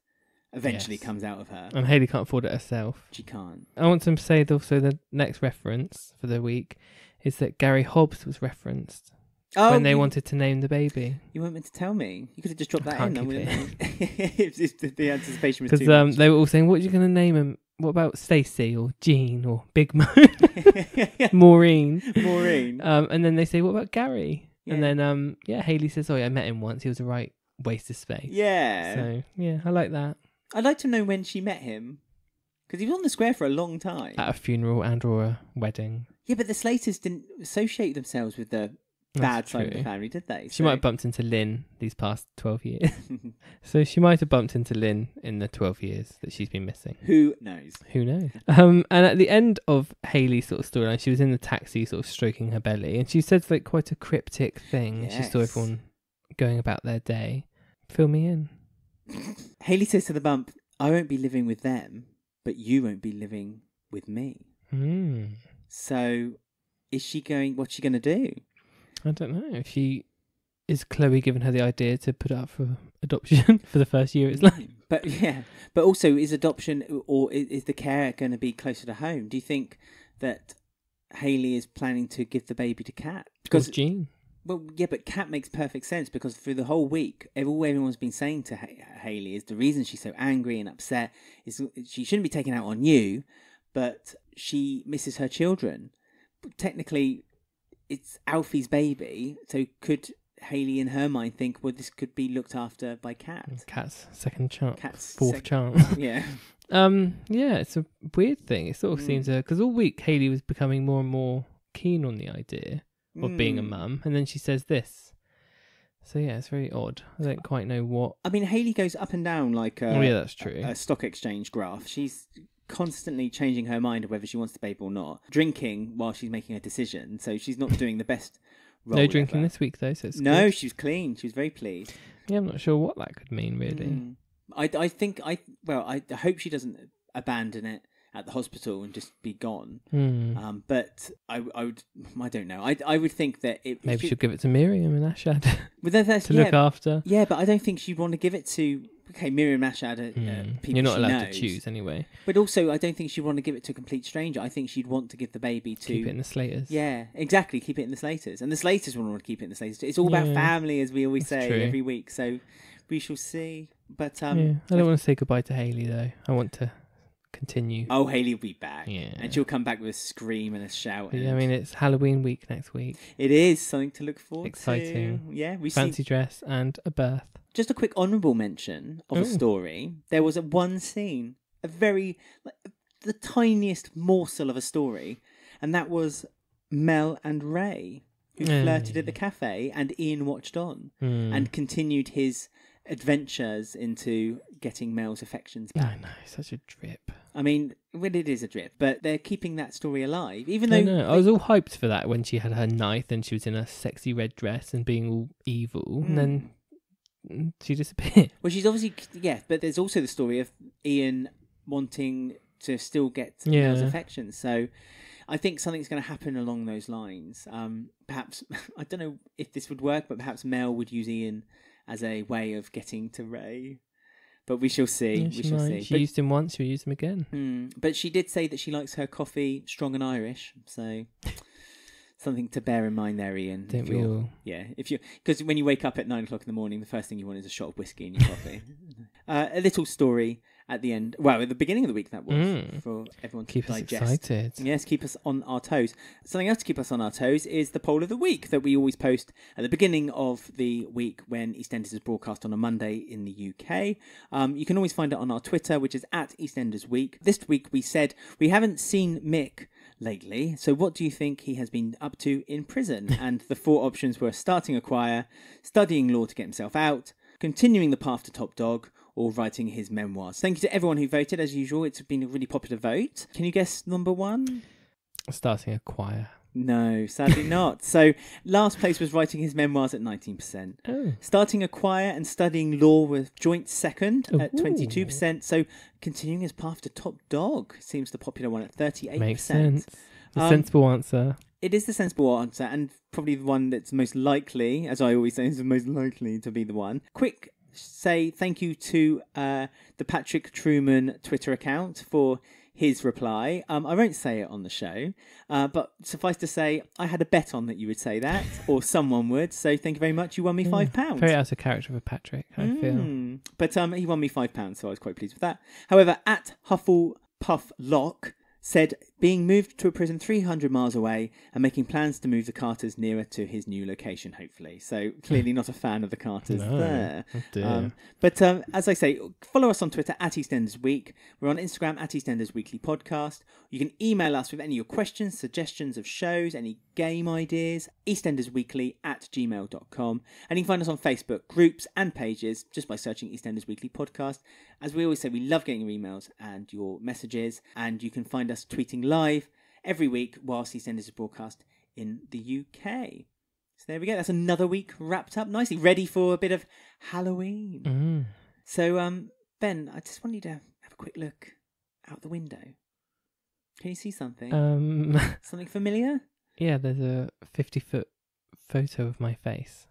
eventually yes. comes out of her. And Hayley can't afford it herself. She can't. I want to say also the next reference for the week is that Gary Hobbs was referenced oh, when they you... wanted to name the baby. You weren't meant to tell me. You could have just dropped I that in. Then, wouldn't it? It was, the anticipation was too much. Because um, they were all saying, what are you going to name him? What about Stacey or Jean or Big Mo? Maureen. Maureen. Um, and then they say, what about Gary? Yeah. And then, um, yeah, Hayley says, oh, yeah, I met him once. He was a right... waste of space. Yeah. So, yeah, I like that. I'd like to know when she met him, because he was on the square for a long time. At a funeral and or a wedding. Yeah, but the Slaters didn't associate themselves with the bad side of the family, did they? She so... might have bumped into Lynn these past twelve years. So she might have bumped into Lynn in the twelve years that she's been missing. Who knows? Who knows? Um, and at the end of Hayley's sort of storyline, she was in the taxi sort of stroking her belly, and she said like quite a cryptic thing. Yes. She saw everyone going about their day. Fill me in. Hayley says to the bump, "I won't be living with them, but you won't be living with me." Mm. So, is she going? What's she going to do? I don't know. She is Chloe giving her the idea to put it up for adoption for the first year of its life. But yeah, but also is adoption or is the care going to be closer to home? Do you think that Hayley is planning to give the baby to Kat? Because or Jean. Well, yeah, but Kat makes perfect sense because through the whole week, all everyone's been saying to H- Hayley is the reason she's so angry and upset is she shouldn't be taken out on you, but she misses her children. But technically, it's Alfie's baby, so could Hayley in her mind think, well, this could be looked after by Kat? Kat's second chance. Kat's fourth sec- chance. Yeah. um. Yeah, it's a weird thing. It sort of mm. seems to... Because all week, Hayley was becoming more and more keen on the idea of mm. being a mum, and then she says this. So yeah, it's very odd. I don't quite know what. I mean, Hayley goes up and down like a, oh, yeah, that's true. a, a stock exchange graph. She's constantly changing her mind of whether she wants the baby or not, drinking while she's making her decision, so she's not doing the best role. No drinking ever. This week though, so it's no, good. She was clean, she was very pleased. Yeah, I'm not sure what that could mean really. Mm. I, I think, I well, I hope she doesn't abandon it at the hospital and just be gone. Mm. Um, but I, I would, I don't know. I, I would think that it maybe she, she'll give it to Miriam and Ashad well, that's, to yeah, look after. Yeah, but I don't think she'd want to give it to. Okay, Miriam Ashad are mm. uh, people you're not she allowed knows, to choose anyway. But also, I don't think she'd want to give it to a complete stranger. I think she'd want to give the baby to keep it in the Slaters. Yeah, exactly. Keep it in the Slaters, and the Slaters will want to keep it in the Slaters. It's all yeah. about family, as we always that's say true. Every week. So we shall see. But um, yeah. I don't want to say goodbye to Hayley though. I want to. Continue. Oh, Hayley will be back. Yeah. And she'll come back with a scream and a shout. Yeah, I mean, it's Halloween week next week. It is. Something to look forward Exciting. To. Exciting. Yeah. We Fancy see... dress and a birth. Just a quick honourable mention of Ooh. A story. There was a one scene, a very, like, the tiniest morsel of a story. And that was Mel and Ray, who mm. flirted at the cafe and Ian watched on mm. and continued his adventures into getting Mel's affections back. I know, such a drip. I mean, well, it is a drip, but they're keeping that story alive. Even though I, know. They... I was all hyped for that when she had her knife and she was in a sexy red dress and being all evil, mm. and then she disappeared. Well, she's obviously yeah, but there's also the story of Ian wanting to still get yeah. Mel's affections. So I think something's going to happen along those lines. Um, perhaps I don't know if this would work, but perhaps Mel would use Ian as a way of getting to Ray. But we shall see. Yeah, we shall might. see. She but, used him once, she'll use him again. Mm, but she did say that she likes her coffee strong and Irish, so something to bear in mind there, Ian. Don't we all? Yeah. If you because when you wake up at nine o'clock in the morning, the first thing you want is a shot of whiskey in your coffee. Uh, a little story at the end. Well, at the beginning of the week that was mm. for everyone to keep digest. Us excited. Yes, keep us on our toes. Something else to keep us on our toes is the poll of the week that we always post at the beginning of the week when EastEnders is broadcast on a Monday in the U K. Um, you can always find it on our Twitter, which is at EastEnders Week. This week we said we haven't seen Mick lately, so what do you think he has been up to in prison? And the four options were starting a choir, studying law to get himself out, continuing the path to top dog, or writing his memoirs. Thank you to everyone who voted, as usual. It's been a really popular vote. Can you guess number one? Starting a choir. No, sadly not. So last place was writing his memoirs at nineteen percent. Oh. Starting a choir and studying law with joint second Ooh. At twenty-two percent. So continuing his path to top dog seems the popular one at thirty-eight percent. Makes sense. The um, sensible answer. It is the sensible answer, and probably the one that's most likely, as I always say, is the most likely to be the one. Quick say thank you to uh, the Patrick Truman Twitter account for his reply. Um, I won't say it on the show, uh, but suffice to say, I had a bet on that you would say that, or someone would, so thank you very much. You won me five pounds. Mm, very out of character for Patrick, I mm. feel. But um, he won me five pounds, so I was quite pleased with that. However, at HufflepuffLock said, being moved to a prison three hundred miles away and making plans to move the Carters nearer to his new location, hopefully. So clearly not a fan of the Carters no, there. Oh um, but um, as I say, follow us on Twitter at EastEnders Week. We're on Instagram at EastEnders Weekly Podcast. You can email us with any of your questions, suggestions of shows, any game ideas, eastendersweekly at gmail dot com. And you can find us on Facebook, groups and pages just by searching EastEnders Weekly Podcast. As we always say, we love getting your emails and your messages, and you can find us tweeting live every week whilst EastEnders is broadcast in the U K. So there we go. That's another week wrapped up nicely, ready for a bit of Halloween. Mm. So, um, Ben, I just want you to have a quick look out the window. Can you see something? Um, something familiar? Yeah, there's a fifty-foot photo of my face.